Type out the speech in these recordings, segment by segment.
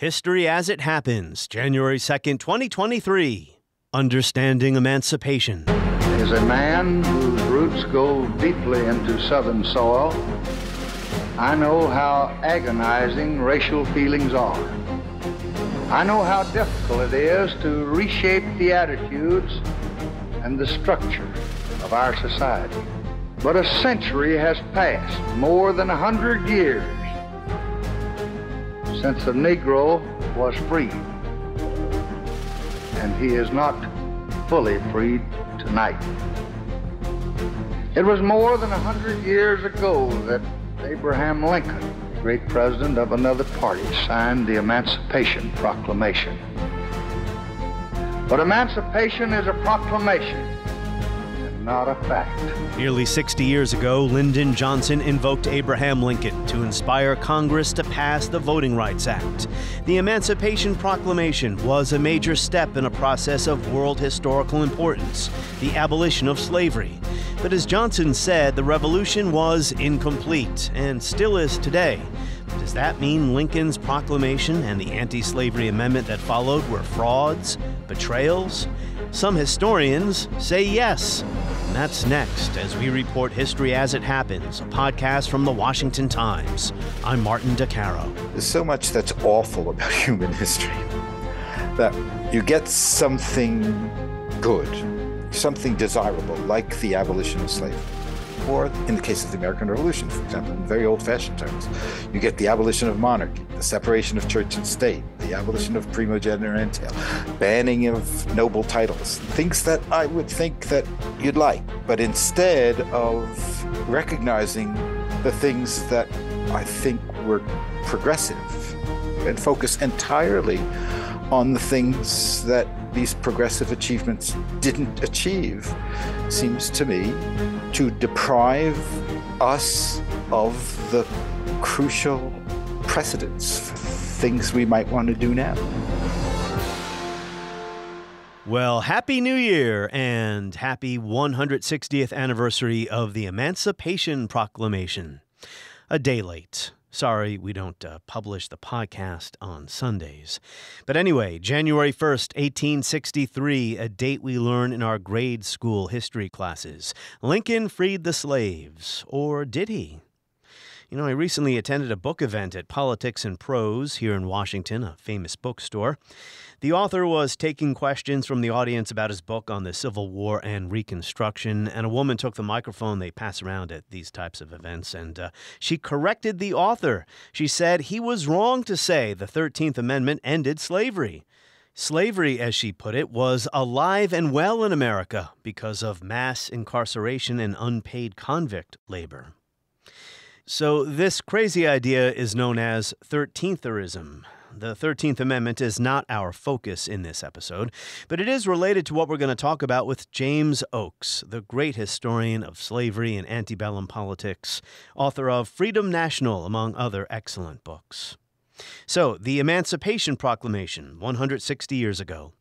History As It Happens, January 2nd, 2023. Understanding Emancipation. Is a man whose roots go deeply into Southern soil. I know how agonizing racial feelings are. I know how difficult it is to reshape the attitudes and the structure of our society. But a century has passed, more than 100 years. Since the Negro was freed, and he is not fully freed tonight. It was more than 100 years ago that Abraham Lincoln, the great president of another party, signed the Emancipation Proclamation. But emancipation is a proclamation and not a fact. Nearly 60 years ago, Lyndon Johnson invoked Abraham Lincoln to inspire Congress to pass the Voting Rights Act. The Emancipation Proclamation was a major step in a process of world historical importance, the abolition of slavery. But as Johnson said, the revolution was incomplete and still is today. But does that mean Lincoln's proclamation and the anti-slavery amendment that followed were frauds, betrayals? Some historians say yes. And that's next as we report History As It Happens, a podcast from The Washington Times. I'm Martin DeCaro. There's so much that's awful about human history that you get something good, something desirable, like the abolition of slavery. Or in the case of the American Revolution, for example, in very old-fashioned terms, you get the abolition of monarchy, the separation of church and state, the abolition of primogeniture entail, banning of noble titles, things that I would think that you'd like. But instead of recognizing the things that I think were progressive and focus entirely on the things that these progressive achievements didn't achieve, seems to me to deprive us of the crucial precedents, things we might want to do now. Well, Happy New Year and happy 160th anniversary of the Emancipation Proclamation. A day late. Sorry, we don't publish the podcast on Sundays. But anyway, January 1st, 1863, a date we learn in our grade school history classes. Lincoln freed the slaves, or did he? You know, I recently attended a book event at Politics and Prose here in Washington, a famous bookstore. The author was taking questions from the audience about his book on the Civil War and Reconstruction, and a woman took the microphone they pass around at these types of events, and she corrected the author. She said he was wrong to say the 13th Amendment ended slavery. Slavery, as she put it, was alive and well in America because of mass incarceration and unpaid convict labor. So this crazy idea is known as 13therism. The 13th Amendment is not our focus in this episode, but it is related to what we're going to talk about with James Oakes, the great historian of slavery and antebellum politics, author of Freedom National, among other excellent books. So, the Emancipation Proclamation, 160 years ago.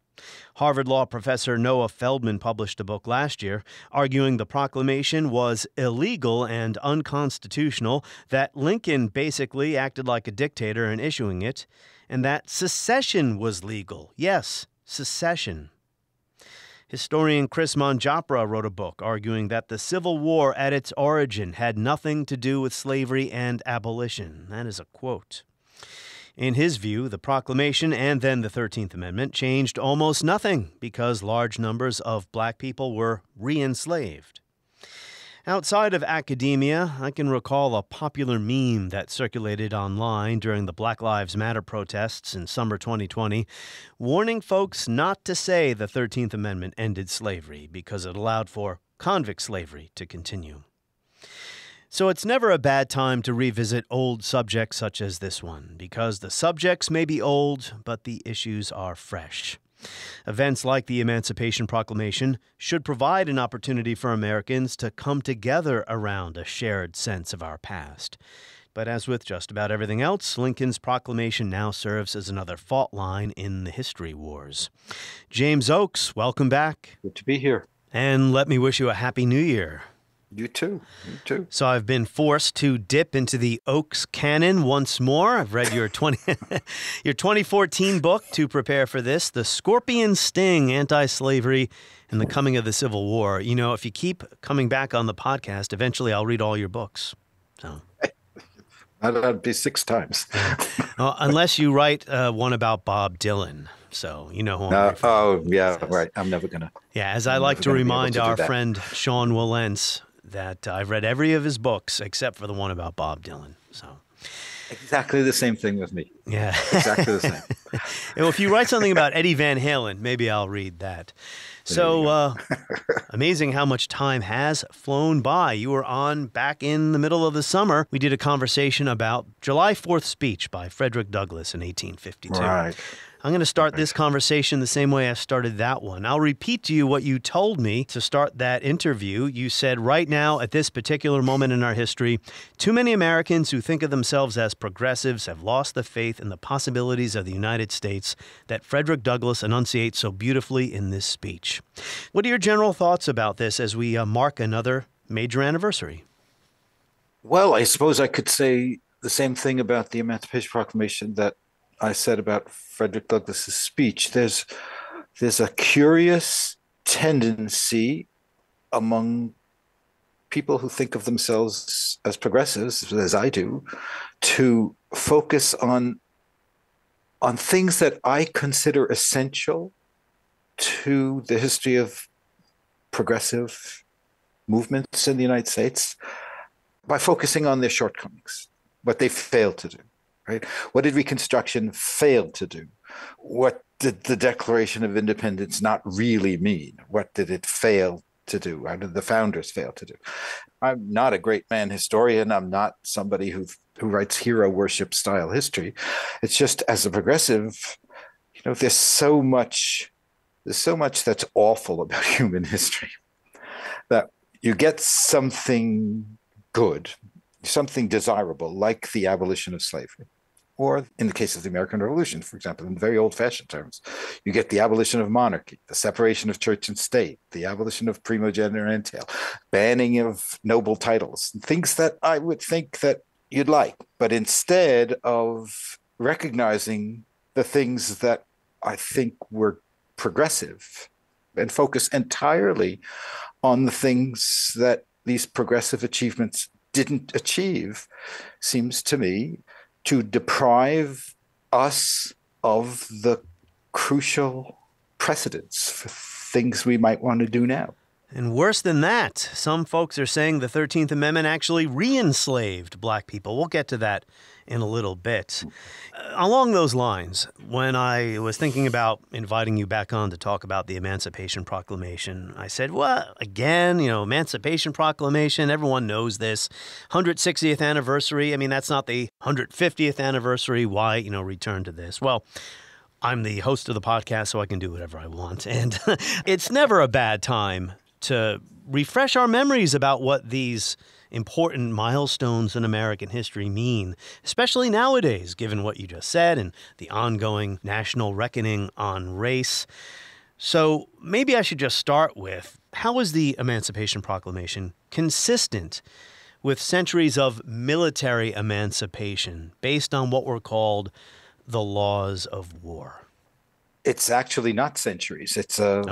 Harvard Law professor Noah Feldman published a book last year arguing the proclamation was illegal and unconstitutional, that Lincoln basically acted like a dictator in issuing it, and that secession was legal. Yes, secession. Historian Chris Manjapra wrote a book arguing that the Civil War at its origin had nothing to do with slavery and abolition. That is a quote. In his view, the proclamation and then the 13th Amendment changed almost nothing because large numbers of black people were re-enslaved. Outside of academia, I can recall a popular meme that circulated online during the Black Lives Matter protests in summer 2020, warning folks not to say the 13th Amendment ended slavery because it allowed for convict slavery to continue. So it's never a bad time to revisit old subjects such as this one, because the subjects may be old, but the issues are fresh. Events like the Emancipation Proclamation should provide an opportunity for Americans to come together around a shared sense of our past. But as with just about everything else, Lincoln's proclamation now serves as another fault line in the history wars. James Oakes, welcome back. Good to be here. And let me wish you a Happy New Year. You too. You too. So I've been forced to dip into the Oakes canon once more. I've read your 2014 book to prepare for this, The Scorpion Sting, Anti-Slavery and the Coming of the Civil War. You know, if you keep coming back on the podcast, eventually I'll read all your books. So that'd be 6 times. Unless you write one about Bob Dylan. So you know who I'm right. I'm never going to. Yeah, as I like to remind our friend Sean Wilentz, that I've read every of his books except for the one about Bob Dylan. So exactly the same thing with me. Yeah. Exactly the same. Well, if you write something about Eddie Van Halen, maybe I'll read that. So amazing how much time has flown by. You were on back in the middle of the summer. We did a conversation about July 4th speech by Frederick Douglass in 1852. Right. I'm going to start this conversation the same way I started that one. I'll repeat to you what you told me to start that interview. You said, right now, at this particular moment in our history, too many Americans who think of themselves as progressives have lost the faith in the possibilities of the United States that Frederick Douglass enunciates so beautifully in this speech. What are your general thoughts about this as we mark another major anniversary? Well, I suppose I could say the same thing about the Emancipation Proclamation that I said about Frederick Douglass's speech. There's a curious tendency among people who think of themselves as progressives, as I do, to focus on things that I consider essential to the history of progressive movements in the United States by focusing on their shortcomings, what they failed to do. Right? What did Reconstruction fail to do? What did the Declaration of Independence not really mean? What did it fail to do? How did the founders fail to do? I'm not a great man historian. I'm not somebody who writes hero worship style history. It's just, as a progressive, you know, there's so much that's awful about human history that you get something good, something desirable, like the abolition of slavery. Or in the case of the American Revolution, for example, in very old-fashioned terms, you get the abolition of monarchy, the separation of church and state, the abolition of primogeniture entail, banning of noble titles, things that I would think that you'd like. But instead of recognizing the things that I think were progressive and focus entirely on the things that these progressive achievements didn't achieve, seems to me to deprive us of the crucial precedents for things we might want to do now. And worse than that, some folks are saying the 13th Amendment actually re-enslaved black people. We'll get to that in a little bit. Along those lines, when I was thinking about inviting you back on to talk about the Emancipation Proclamation, I said, well, again, you know, Emancipation Proclamation, everyone knows this. 160th anniversary, I mean, that's not the 150th anniversary. Why, you know, return to this? Well, I'm the host of the podcast, so I can do whatever I want. And it's never a bad time to refresh our memories about what these important milestones in American history mean, especially nowadays, given what you just said and the ongoing national reckoning on race. So maybe I should just start with, how is the Emancipation Proclamation consistent with centuries of military emancipation based on what were called the laws of war? It's actually not centuries. It's an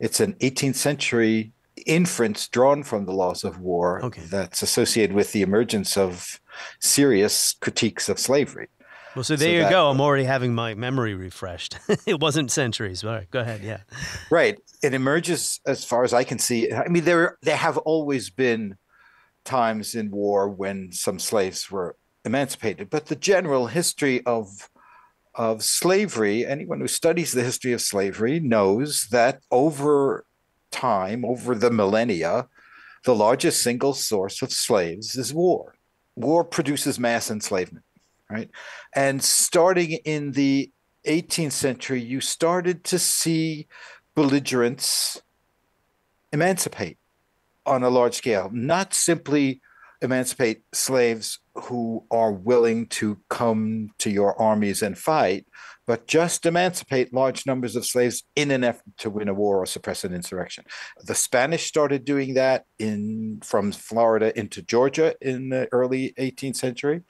18th century inference drawn from the laws of war that's associated with the emergence of serious critiques of slavery. Well, so there you go. I'm already having my memory refreshed. It wasn't centuries. All right, go ahead. Yeah, right. It emerges, as far as I can see. I mean, there have always been times in war when some slaves were emancipated, but the general history of slavery, anyone who studies the history of slavery knows that over time, over the millennia, the largest single source of slaves is war. War produces mass enslavement, right? And starting in the 18th century, you started to see belligerents emancipate on a large scale, not simply emancipate slaves who are willing to come to your armies and fight, but just emancipate large numbers of slaves in an effort to win a war or suppress an insurrection. The Spanish started doing that from Florida into Georgia in the early 18th century.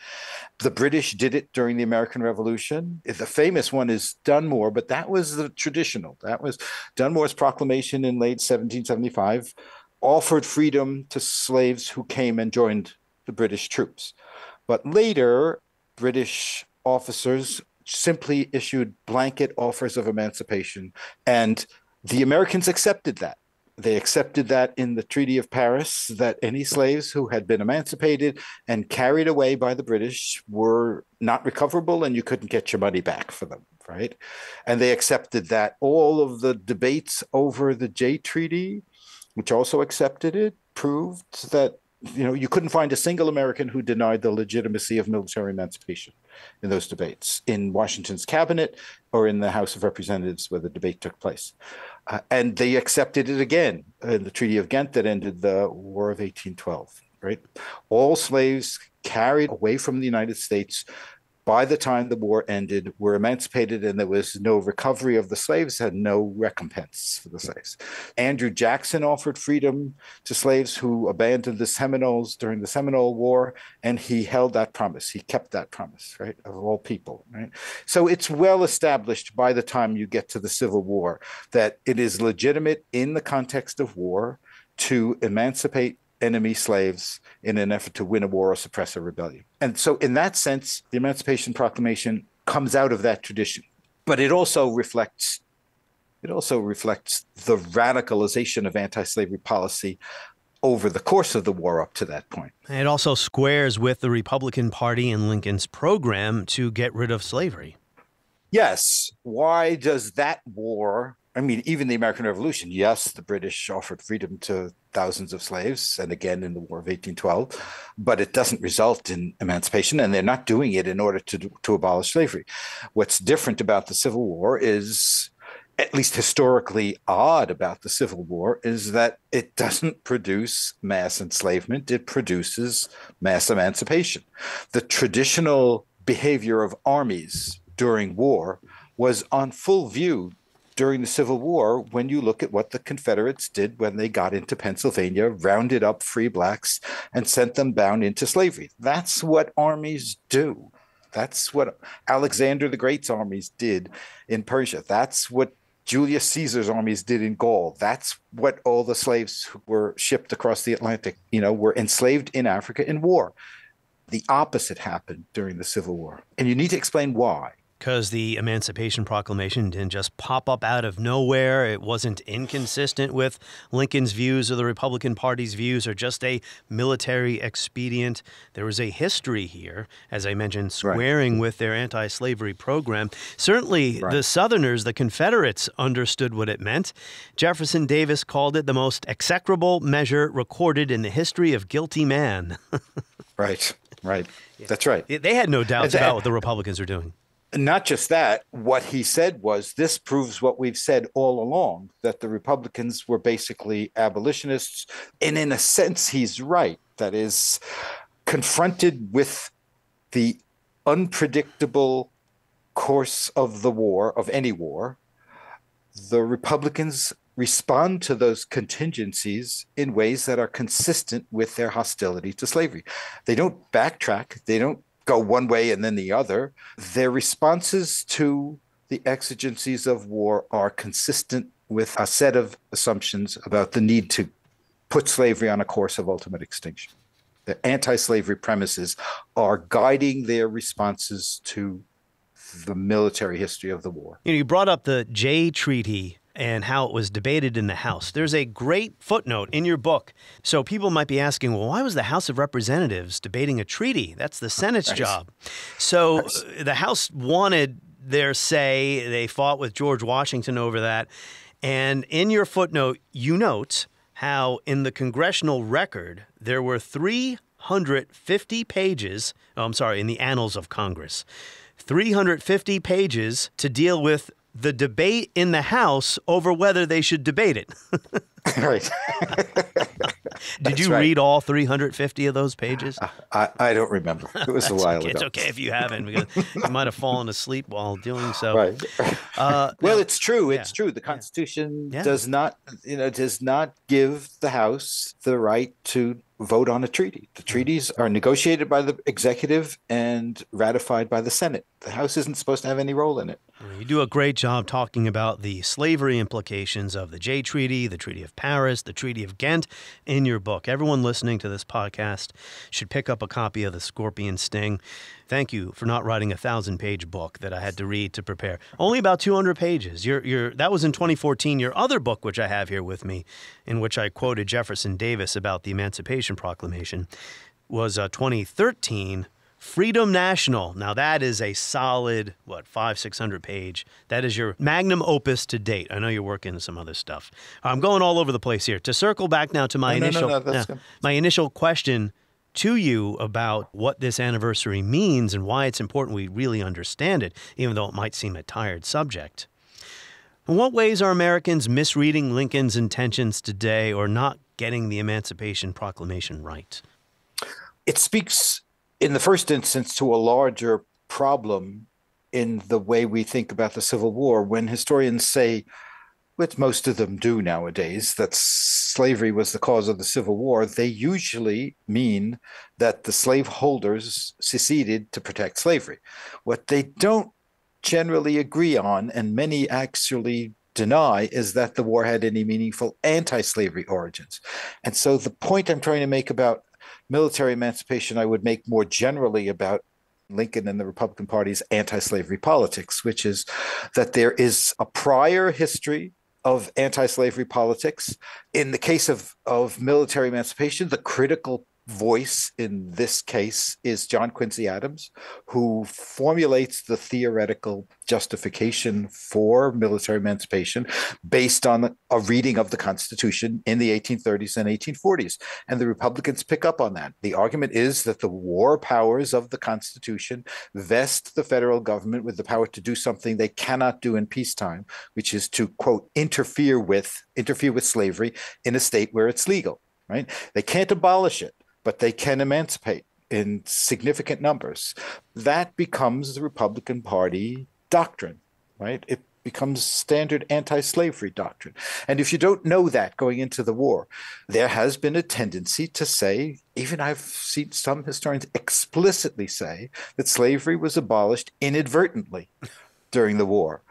The British did it during the American Revolution. The famous one is Dunmore, but that was the traditional. That was Dunmore's proclamation in late 1775, offered freedom to slaves who came and joined the British troops. But later, British officers simply issued blanket offers of emancipation. And the Americans accepted that. They accepted that in the Treaty of Paris, that any slaves who had been emancipated and carried away by the British were not recoverable and you couldn't get your money back for them, right? And they accepted that. All of the debates over the Jay Treaty, which also accepted it, proved that you couldn't find a single American who denied the legitimacy of military emancipation in those debates in Washington's cabinet or in the House of Representatives where the debate took place. And they accepted it again in the Treaty of Ghent that ended the War of 1812, right? All slaves carried away from the United States by the time the war ended were emancipated, and there was no recovery of the slaves, had no recompense for the slaves. Andrew Jackson offered freedom to slaves who abandoned the Seminoles during the Seminole War, and he held that promise. He kept that promise, right, of all people, right? So it's well established by the time you get to the Civil War that it is legitimate in the context of war to emancipate enemy slaves in an effort to win a war or suppress a rebellion. And so in that sense, the Emancipation Proclamation comes out of that tradition. But it also reflects the radicalization of anti-slavery policy over the course of the war up to that point. It also squares with the Republican Party and Lincoln's program to get rid of slavery. Yes. Why does that war... I mean, even the American Revolution, yes, the British offered freedom to thousands of slaves, and again in the War of 1812, but it doesn't result in emancipation, and they're not doing it in order to abolish slavery. What's different about the Civil War is, at least historically odd about the Civil War, is that it doesn't produce mass enslavement, it produces mass emancipation. The traditional behavior of armies during war was on full view during the Civil War, when you look at what the Confederates did when they got into Pennsylvania, rounded up free blacks and sent them down into slavery. That's what armies do. That's what Alexander the Great's armies did in Persia. That's what Julius Caesar's armies did in Gaul. That's what all the slaves who were shipped across the Atlantic, were enslaved in Africa in war. The opposite happened during the Civil War. And you need to explain why. Because the Emancipation Proclamation didn't just pop up out of nowhere. It wasn't inconsistent with Lincoln's views or the Republican Party's views or just a military expedient. There was a history here, as I mentioned, squaring with their anti-slavery program. Certainly, the Southerners, the Confederates, understood what it meant. Jefferson Davis called it the most execrable measure recorded in the history of guilty man. Right. Yeah. That's right. They had no doubts about what the Republicans were doing. Not just that, what he said was, this proves what we've said all along, that the Republicans were basically abolitionists. And in a sense, he's right. That is, confronted with the unpredictable course of the war, of any war, the Republicans respond to those contingencies in ways that are consistent with their hostility to slavery. They don't backtrack. They don't go one way and then the other. Their responses to the exigencies of war are consistent with a set of assumptions about the need to put slavery on a course of ultimate extinction. The anti-slavery premises are guiding their responses to the military history of the war. You brought up the Jay Treaty and how it was debated in the House. There's a great footnote in your book. So people might be asking, well, why was the House of Representatives debating a treaty? That's the Senate's job. So the House wanted their say. They fought with George Washington over that. And in your footnote, you note how in the congressional record, there were 350 pages, in the Annals of Congress, 350 pages to deal with the debate in the House over whether they should debate it. Right. Did you read all 350 of those pages? I don't remember. It was a while ago. It's okay if you haven't, because you might have fallen asleep while doing so. Right. Well, it's true. It's true. The Constitution does not give the House the right to vote on a treaty. The treaties are negotiated by the executive and ratified by the Senate. The House isn't supposed to have any role in it. You do a great job talking about the slavery implications of the Jay Treaty, the Treaty of Paris, the Treaty of Ghent in your book. Everyone listening to this podcast should pick up a copy of The Scorpion Sting. Thank you for not writing a 1,000-page book that I had to read to prepare. Only about 200 pages. That was in 2014. Your other book, which I have here with me, in which I quoted Jefferson Davis about the Emancipation Proclamation, was 2013. Freedom National. Now that is a solid, 500-600 page. That is your magnum opus to date. I know you're working on some other stuff. I'm going all over the place here. To circle back now to my initial question to you about what this anniversary means and why it's important we really understand it, even though it might seem a tired subject. In what ways are Americans misreading Lincoln's intentions today or not getting the Emancipation Proclamation right? It speaks in the first instance to a larger problem in the way we think about the Civil War, when historians say, which most of them do nowadays, that slavery was the cause of the Civil War, they usually mean that the slaveholders seceded to protect slavery. What they don't generally agree on, and many actually deny, is that the war had any meaningful anti-slavery origins. And so the point I'm trying to make about military emancipation, I would make more generally about Lincoln and the Republican Party's anti-slavery politics, which is that there is a prior history of anti-slavery politics. In the case of military emancipation, the critical voice in this case is John Quincy Adams, who formulates the theoretical justification for military emancipation based on a reading of the Constitution in the 1830s and 1840s. And the Republicans pick up on that. The argument is that the war powers of the Constitution vest the federal government with the power to do something they cannot do in peacetime, which is to, quote, interfere with slavery in a state where it's legal, right? They can't abolish it, but they can emancipate in significant numbers. That becomes the Republican Party doctrine, right? It becomes standard anti-slavery doctrine. And if you don't know that going into the war, there has been a tendency to say, even I've seen some historians explicitly say, that slavery was abolished inadvertently during the war,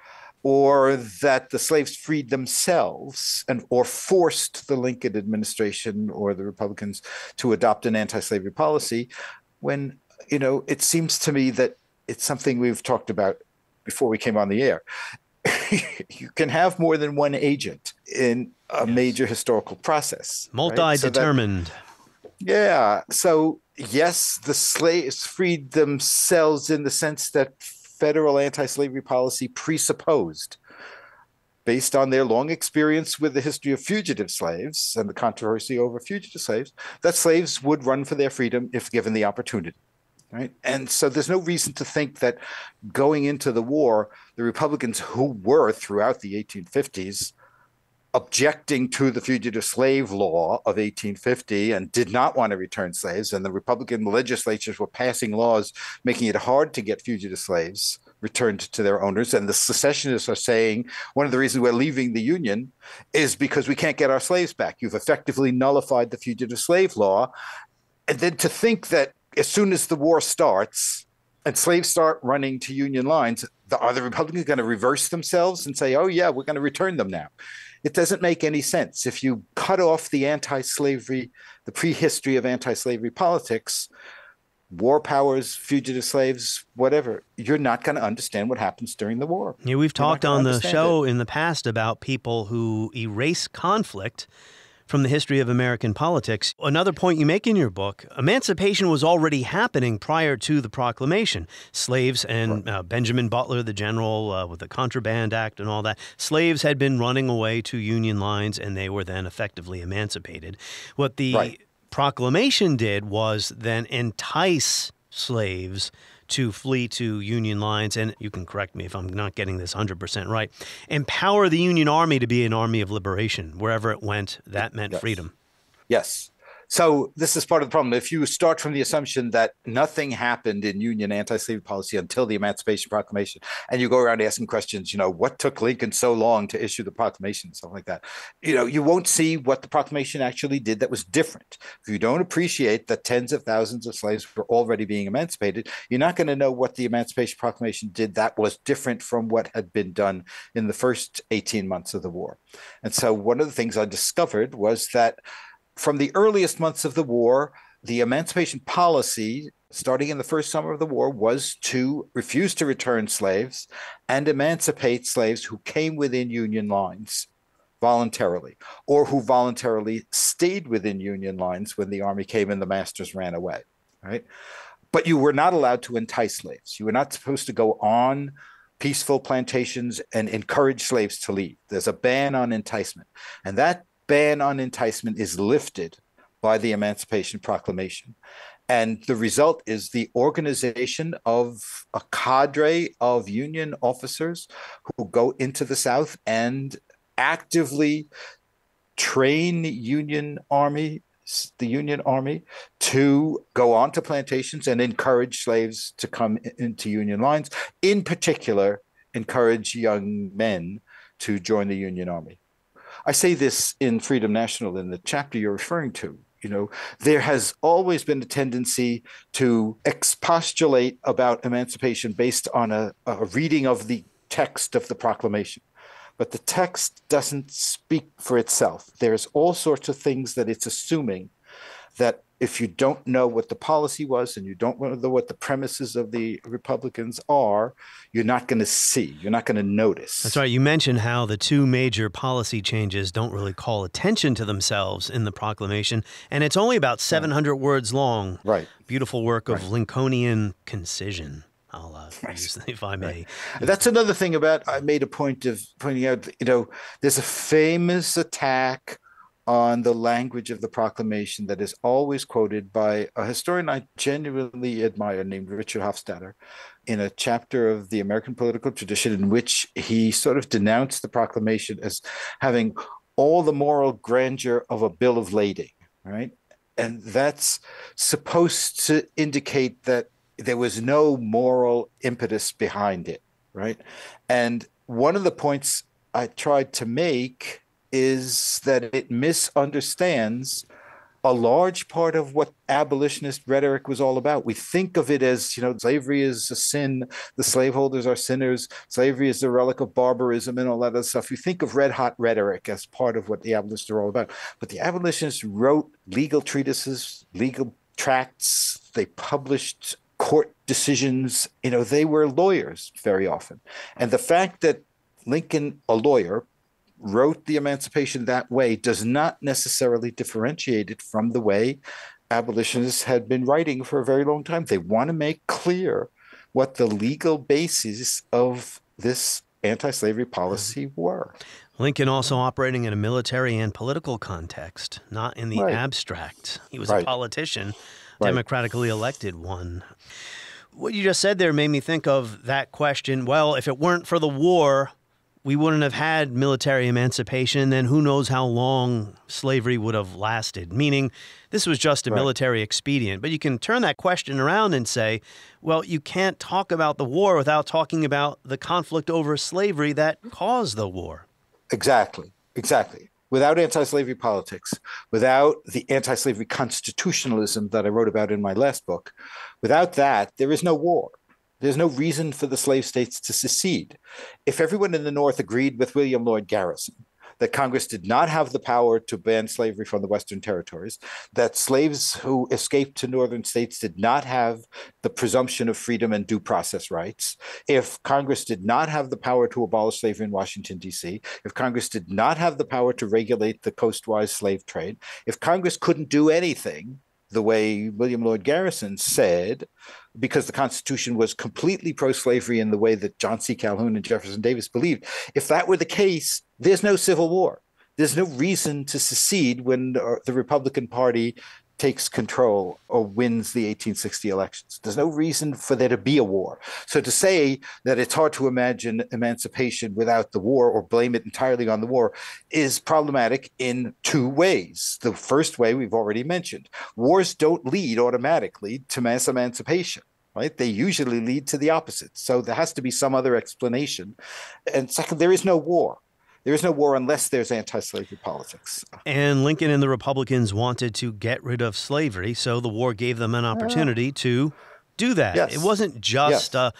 or that the slaves freed themselves or forced the Lincoln administration or the Republicans to adopt an anti-slavery policy, when, you know, it seems to me that it's something we've talked about before we came on the air. You can have more than one agent in a major historical process. Multi-determined. Right? So yes, the slaves freed themselves in the sense that federal anti-slavery policy presupposed, based on their long experience with the history of fugitive slaves and the controversy over fugitive slaves, that slaves would run for their freedom if given the opportunity. Right? And so there's no reason to think that going into the war, the Republicans, who were throughout the 1850s objecting to the fugitive slave law of 1850 and did not want to return slaves, and the Republican legislatures were passing laws making it hard to get fugitive slaves returned to their owners, and the secessionists are saying, one of the reasons we're leaving the Union is because we can't get our slaves back. You've effectively nullified the fugitive slave law. And then to think that as soon as the war starts and slaves start running to Union lines, are the Republicans going to reverse themselves and say, oh yeah, we're going to return them now? It doesn't make any sense. If you cut off the anti-slavery, the prehistory of anti-slavery politics, war powers, fugitive slaves, whatever, you're not going to understand what happens during the war. Yeah, we've talked on the show in the past about people who erase conflict from the history of American politics. Another point you make in your book, emancipation was already happening prior to the proclamation. Slaves and Benjamin Butler, the general with the Contraband Act and all that, slaves had been running away to Union lines, and they were then effectively emancipated. What the proclamation did was then entice slaves to flee to Union lines, and you can correct me if I'm not getting this 100% right, empower the Union Army to be an army of liberation. Wherever it went, that meant freedom. Yes. So this is part of the problem. If you start from the assumption that nothing happened in Union anti-slavery policy until the Emancipation Proclamation, and you go around asking questions, you know, what took Lincoln so long to issue the proclamation and stuff like that, you know, you won't see what the proclamation actually did that was different. If you don't appreciate that tens of thousands of slaves were already being emancipated, you're not going to know what the Emancipation Proclamation did that was different from what had been done in the first 18 months of the war. And so one of the things I discovered was that from the earliest months of the war, the emancipation policy, starting in the first summer of the war, was to refuse to return slaves and emancipate slaves who came within Union lines voluntarily, or who voluntarily stayed within Union lines when the army came and the masters ran away, right? But you were not allowed to entice slaves. You were not supposed to go on peaceful plantations and encourage slaves to leave. There's a ban on enticement, and that ban on enticement is lifted by the Emancipation Proclamation. And the result is the organization of a cadre of Union officers who go into the South and actively train the Union Army to go onto plantations and encourage slaves to come into Union lines, in particular, encourage young men to join the Union Army. I say this in Freedom National, in the chapter you're referring to, you know, there has always been a tendency to expostulate about emancipation based on a reading of the text of the proclamation. But the text doesn't speak for itself. There's all sorts of things that it's assuming, that if you don't know what the policy was and you don't know what the premises of the Republicans are, you're not going to see, you're not going to notice. That's right. You mentioned how the two major policy changes don't really call attention to themselves in the proclamation, and it's only about 700 words long. Right. Beautiful work of Lincolnian concision. I'll use them, if I may. That's another thing about, I made a point of pointing out, you know, there's a famous attack on the language of the proclamation that is always quoted by a historian I genuinely admire named Richard Hofstadter, in a chapter of the American Political Tradition in which he sort of denounced the proclamation as having all the moral grandeur of a bill of lading, right? And that's supposed to indicate that there was no moral impetus behind it, right? And one of the points I tried to make is that it misunderstands a large part of what abolitionist rhetoric was all about. We think of it as, you know, slavery is a sin, the slaveholders are sinners, slavery is a relic of barbarism and all that other stuff. You think of red-hot rhetoric as part of what the abolitionists are all about. But the abolitionists wrote legal treatises, legal tracts, they published court decisions. You know, they were lawyers very often. And the fact that Lincoln, a lawyer, wrote the emancipation that way does not necessarily differentiate it from the way abolitionists had been writing for a very long time. They want to make clear what the legal basis of this anti-slavery policy were. Lincoln also operating in a military and political context, not in the abstract. He was a politician, democratically elected one. What you just said there made me think of that question. Well, if it weren't for the war, we wouldn't have had military emancipation, then who knows how long slavery would have lasted, meaning this was just a military expedient. But you can turn that question around and say, well, you can't talk about the war without talking about the conflict over slavery that caused the war. Exactly, exactly. Without anti-slavery politics, without the anti-slavery constitutionalism that I wrote about in my last book, without that, there is no war. There's no reason for the slave states to secede. If everyone in the North agreed with William Lloyd Garrison that Congress did not have the power to ban slavery from the Western territories, that slaves who escaped to northern states did not have the presumption of freedom and due process rights, if Congress did not have the power to abolish slavery in Washington, D.C., if Congress did not have the power to regulate the coastwise slave trade, if Congress couldn't do anything the way William Lloyd Garrison said, because the Constitution was completely pro-slavery in the way that John C. Calhoun and Jefferson Davis believed. If that were the case, there's no civil war. There's no reason to secede when the Republican Party takes control or wins the 1860 elections. There's no reason for there to be a war. So to say that it's hard to imagine emancipation without the war or blame it entirely on the war is problematic in two ways. The first way we've already mentioned. Wars don't lead automatically to mass emancipation, right? They usually lead to the opposite. So there has to be some other explanation. And second, there is no war. There is no war unless there's anti-slavery politics. And Lincoln and the Republicans wanted to get rid of slavery, so the war gave them an opportunity to do that. Yes. It wasn't just a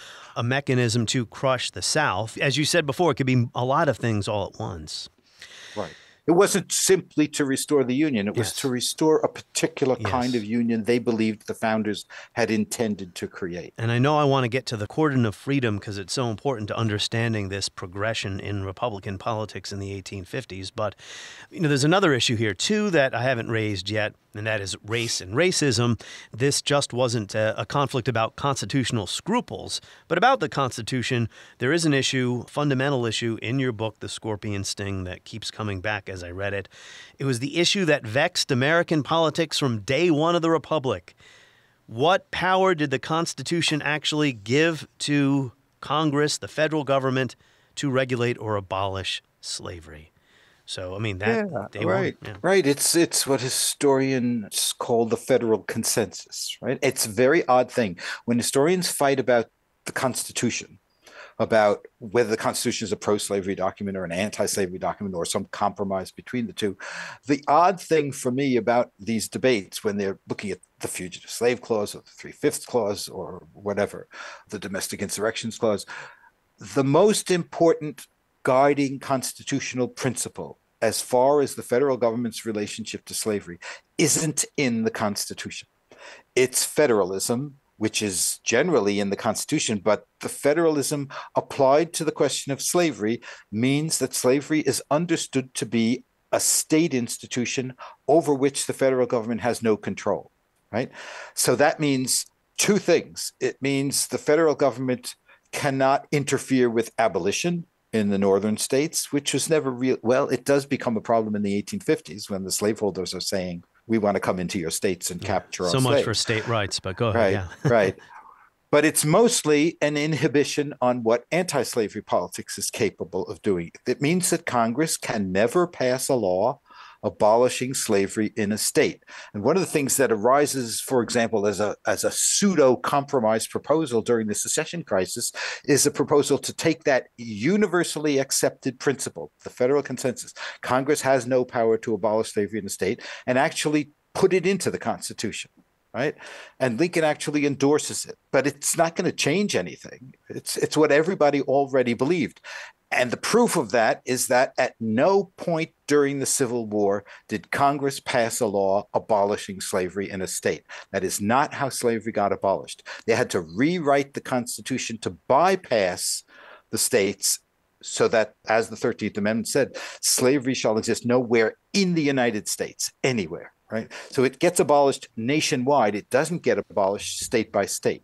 mechanism to crush the South. As you said before, it could be a lot of things all at once. Right. It wasn't simply to restore the Union. It was to restore a particular kind of Union they believed the founders had intended to create. And I know I want to get to the Cordon of Freedom because it's so important to understanding this progression in Republican politics in the 1850s. But, you know, there's another issue here, too, that I haven't raised yet, and that is race and racism. This just wasn't a conflict about constitutional scruples, but about the Constitution. There is an issue, fundamental issue, in your book, The Scorpion Sting, that keeps coming back as I read it. It was the issue that vexed American politics from day one of the Republic. What power did the Constitution actually give to Congress, the federal government, to regulate or abolish slavery? So, I mean, that right. It's what historians call the federal consensus, right? It's a very odd thing. When historians fight about the Constitution, about whether the Constitution is a pro-slavery document or an anti-slavery document or some compromise between the two. The odd thing for me about these debates when they're looking at the Fugitive Slave Clause or the Three-Fifths Clause or whatever, the Domestic Insurrections Clause, the most important guiding constitutional principle as far as the federal government's relationship to slavery isn't in the Constitution. It's federalism, which is generally in the Constitution, but the federalism applied to the question of slavery means that slavery is understood to be a state institution over which the federal government has no control, right? So that means two things. It means the federal government cannot interfere with abolition in the northern states, which was never real. Well, it does become a problem in the 1850s when the slaveholders are saying, we want to come into your states and capture our slaves. So much for state rights, but go ahead. Right. But it's mostly an inhibition on what anti-slavery politics is capable of doing. It means that Congress can never pass a law abolishing slavery in a state. And one of the things that arises, for example, as a pseudo-compromise proposal during the secession crisis is a proposal to take that universally accepted principle, the federal consensus, Congress has no power to abolish slavery in a state, and actually put it into the Constitution, right? And Lincoln actually endorses it, but it's not going to change anything. It's what everybody already believed. And the proof of that is that at no point during the Civil War did Congress pass a law abolishing slavery in a state. That is not how slavery got abolished. They had to rewrite the Constitution to bypass the states so that, as the 13th Amendment said, slavery shall exist nowhere in the United States, anywhere, right? So it gets abolished nationwide. It doesn't get abolished state by state.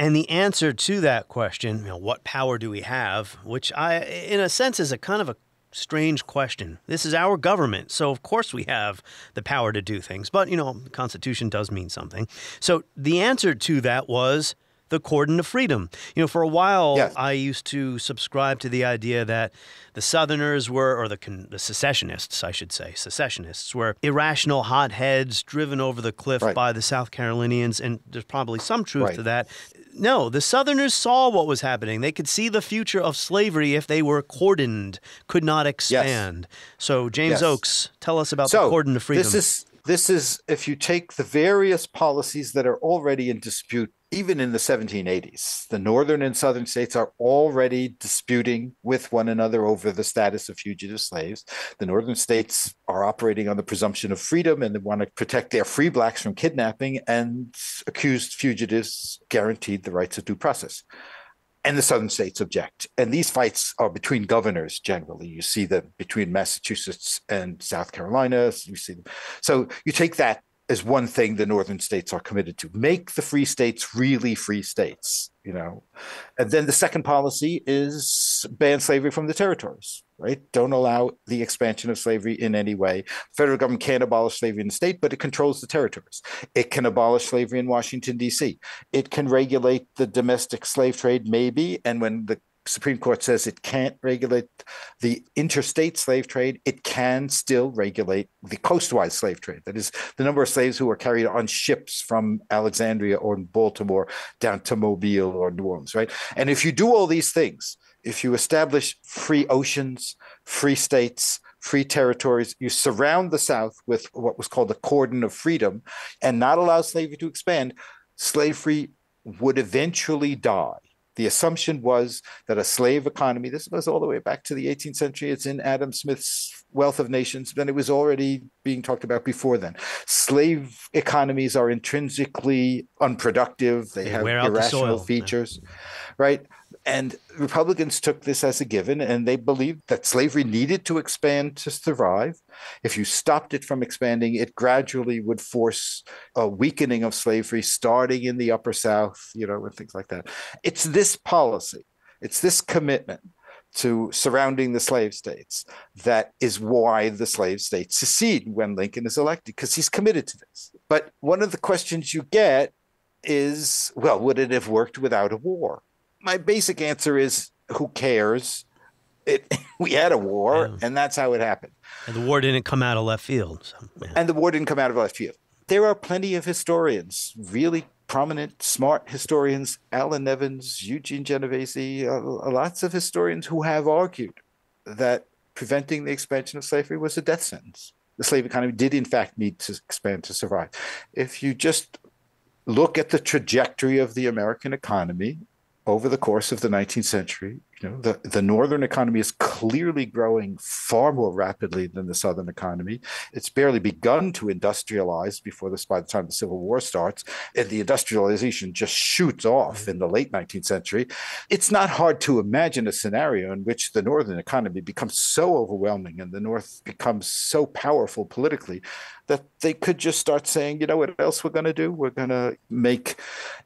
And the answer to that question, you know, what power do we have, which I, in a sense, is a kind of a strange question. This is our government, so of course we have the power to do things. But, you know, the Constitution does mean something. So the answer to that was the Cordon of Freedom. You know, for a while, I used to subscribe to the idea that the Southerners were, or the secessionists, I should say, secessionists were irrational hotheads driven over the cliff by the South Carolinians, and there's probably some truth to that. No, the Southerners saw what was happening. They could see the future of slavery if they were cordoned, could not expand. Yes. So, James Oakes, tell us about the Cordon of Freedom. This is if you take the various policies that are already in dispute, even in the 1780s, the northern and southern states are already disputing with one another over the status of fugitive slaves. The northern states are operating on the presumption of freedom, and they want to protect their free blacks from kidnapping, and accused fugitives guaranteed the rights of due process. And the southern states object. And these fights are between governors generally. You see them between Massachusetts and South Carolina. You see them. So you take that as one thing the northern states are committed to. Make the free states really free states, you know. And then the second policy is ban slavery from the territories. right? Don't allow the expansion of slavery in any way. Federal government can't abolish slavery in the state, but it controls the territories. It can abolish slavery in Washington, D.C. It can regulate the domestic slave trade, maybe, and when the Supreme Court says it can't regulate the interstate slave trade, it can still regulate the coastwise slave trade. That is, the number of slaves who were carried on ships from Alexandria or Baltimore down to Mobile or New Orleans, right? And if you do all these things, if you establish free oceans, free states, free territories, you surround the South with what was called the cordon of freedom and not allow slavery to expand, slavery would eventually die. The assumption was that a slave economy, this goes all the way back to the 18th century, it's in Adam Smith's Wealth of Nations, then it was already being talked about before then. Slave economies are intrinsically unproductive. They have irrational features, right? And Republicans took this as a given, and they believed that slavery needed to expand to survive. If you stopped it from expanding, it gradually would force a weakening of slavery starting in the Upper South, you know, and things like that. It's this policy, it's this commitment to surrounding the slave states that is why the slave states secede when Lincoln is elected, because he's committed to this. But one of the questions you get is, well, would it have worked without a war? My basic answer is, who cares? We had a war, and that's how it happened. And the war didn't come out of left field. So, yeah. And the war didn't come out of left field. There are plenty of historians, really prominent, smart historians, Alan Evans, Eugene Genovese, lots of historians who have argued that preventing the expansion of slavery was a death sentence. The slave economy did, in fact, need to expand to survive. If you just look at the trajectory of the American economy over the course of the 19th century, you know, the northern economy is clearly growing far more rapidly than the southern economy. It's barely begun to industrialize by the time the Civil War starts, and the industrialization just shoots off in the late 19th century. It's not hard to imagine a scenario in which the northern economy becomes so overwhelming and the North becomes so powerful politically that they could just start saying, you know what else we're going to do? We're going to make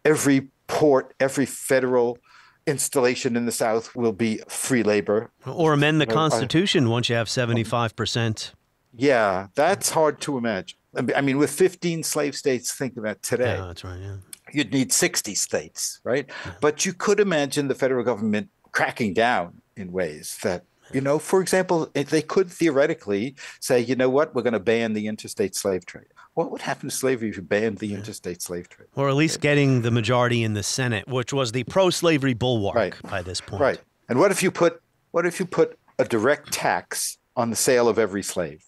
every port, every federal installation in the South will be free labor. Or amend the Constitution once you have 75%. Yeah, that's hard to imagine. I mean, with 15 slave states, think about today. Yeah, that's right, yeah. You'd need 60 states, right? Yeah. But you could imagine the federal government cracking down in ways that, you know, for example, they could theoretically say, you know what, we're going to ban the interstate slave trade. What would happen to slavery if you banned the interstate slave trade? Or at least getting the majority in the Senate, which was the pro-slavery bulwark by this point. Right. And what if you put a direct tax on the sale of every slave?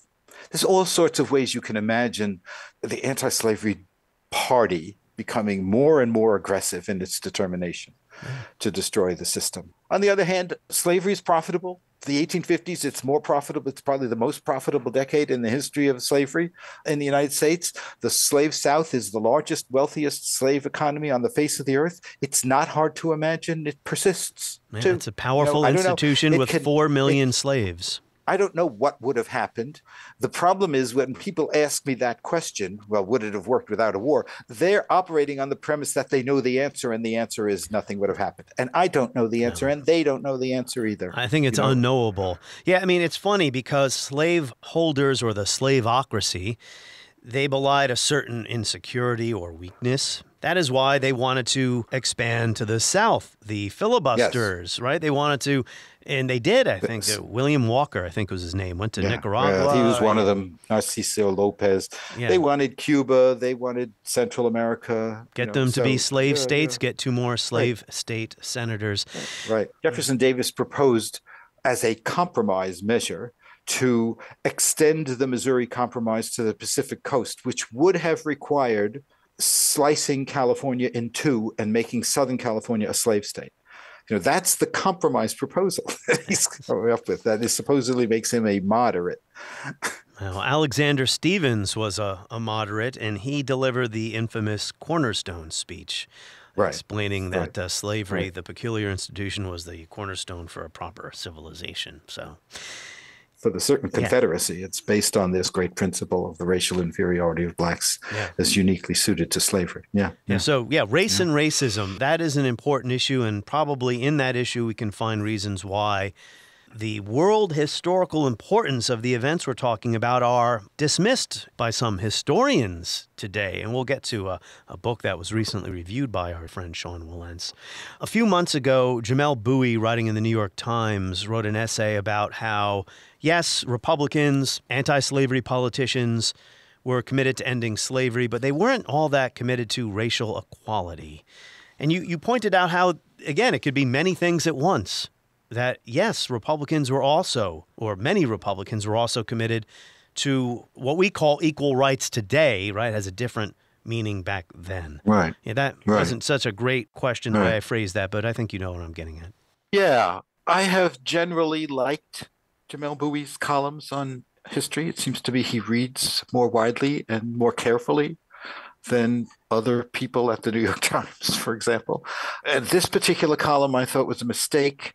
There's all sorts of ways you can imagine the anti-slavery party becoming more and more aggressive in its determination to destroy the system. On the other hand, slavery is profitable. The 1850s, it's more profitable. It's probably the most profitable decade in the history of slavery in the United States. The slave South is the largest, wealthiest slave economy on the face of the earth. It's not hard to imagine it persists. Man, it's a powerful institution with 4 million slaves. I don't know what would have happened. The problem is when people ask me that question, well, would it have worked without a war? They're operating on the premise that they know the answer, and the answer is nothing would have happened. And I don't know the answer, and they don't know the answer either. I think it's unknowable. Yeah, I mean, it's funny because slaveholders or the slaveocracy, they belied a certain insecurity or weakness. That is why they wanted to expand to the South, the filibusters, right? They wanted to, and they did, I think. William Walker, I think was his name, went to Nicaragua. Yeah, he was one of them, Narciso Lopez. Yeah. They wanted Cuba. They wanted Central America. Get them to be slave states, get 2 more slave state senators. Right. Jefferson Davis proposed as a compromise measure to extend the Missouri Compromise to the Pacific Coast, which would have required slicing California in two and making Southern California a slave state. You know, that's the compromise proposal that he's coming up with. That is supposedly makes him a moderate. Well, Alexander Stevens was a moderate, and he delivered the infamous Cornerstone speech, explaining that slavery, the peculiar institution, was the cornerstone for a proper civilization. So, for the certain Confederacy, it's based on this great principle of the racial inferiority of blacks as uniquely suited to slavery. So race and racism, that is an important issue, and probably in that issue we can find reasons why the world historical importance of the events we're talking about are dismissed by some historians today. And we'll get to a book that was recently reviewed by our friend Sean Wilentz. A few months ago, Jamel Bouie, writing in the New York Times, wrote an essay about how, yes, Republicans, anti-slavery politicians were committed to ending slavery, but they weren't all that committed to racial equality. And you pointed out how, again, it could be many things at once. That, yes, Republicans were also, or many Republicans were also committed to what we call equal rights today, right, has a different meaning back then. Right. Yeah, that wasn't such a great question the way I phrased that, but I think you know what I'm getting at. Yeah. I have generally liked Jamel Bouie's columns on history. It seems to be he reads more widely and more carefully than other people at the New York Times, for example. And this particular column I thought was a mistake,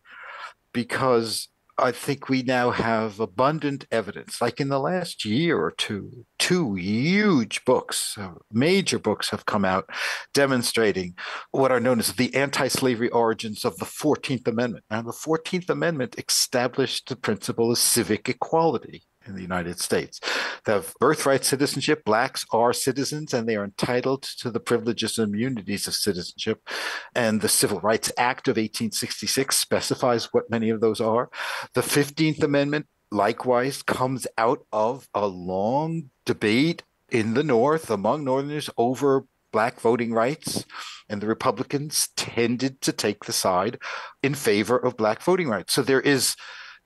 because I think we now have abundant evidence. Like in the last year or two, two huge books, major books have come out demonstrating what are known as the anti-slavery origins of the 14th Amendment. Now, the 14th Amendment established the principle of civic equality in the United States. They have birthright citizenship. Blacks are citizens, and they are entitled to the privileges and immunities of citizenship. And the Civil Rights Act of 1866 specifies what many of those are. The 15th Amendment, likewise, comes out of a long debate in the North among Northerners over Black voting rights, and the Republicans tended to take the side in favor of Black voting rights. So there is,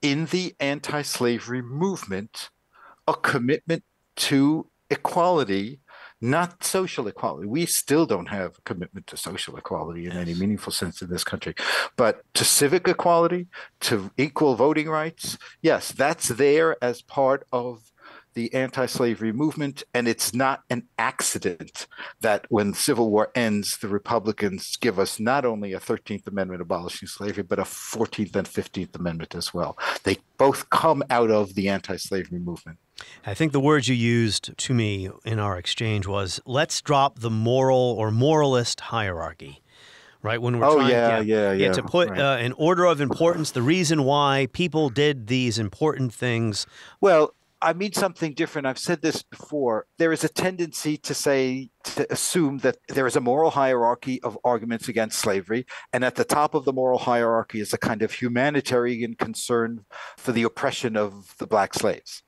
in the anti-slavery movement, a commitment to equality, not social equality. We still don't have a commitment to social equality in any meaningful sense in this country, but to civic equality, to equal voting rights. Yes, that's there as part of the anti-slavery movement, and it's not an accident that when the Civil War ends, the Republicans give us not only a 13th Amendment abolishing slavery, but a 14th and 15th Amendment as well. They both come out of the anti-slavery movement. I think the words you used to me in our exchange was, let's drop the moral or moralist hierarchy. Right, when we're to put an order of importance, the reason why people did these important things. Well, I mean something different. I've said this before. There is a tendency to say, to assume that there is a moral hierarchy of arguments against slavery, and at the top of the moral hierarchy is a kind of humanitarian concern for the oppression of the Black slaves.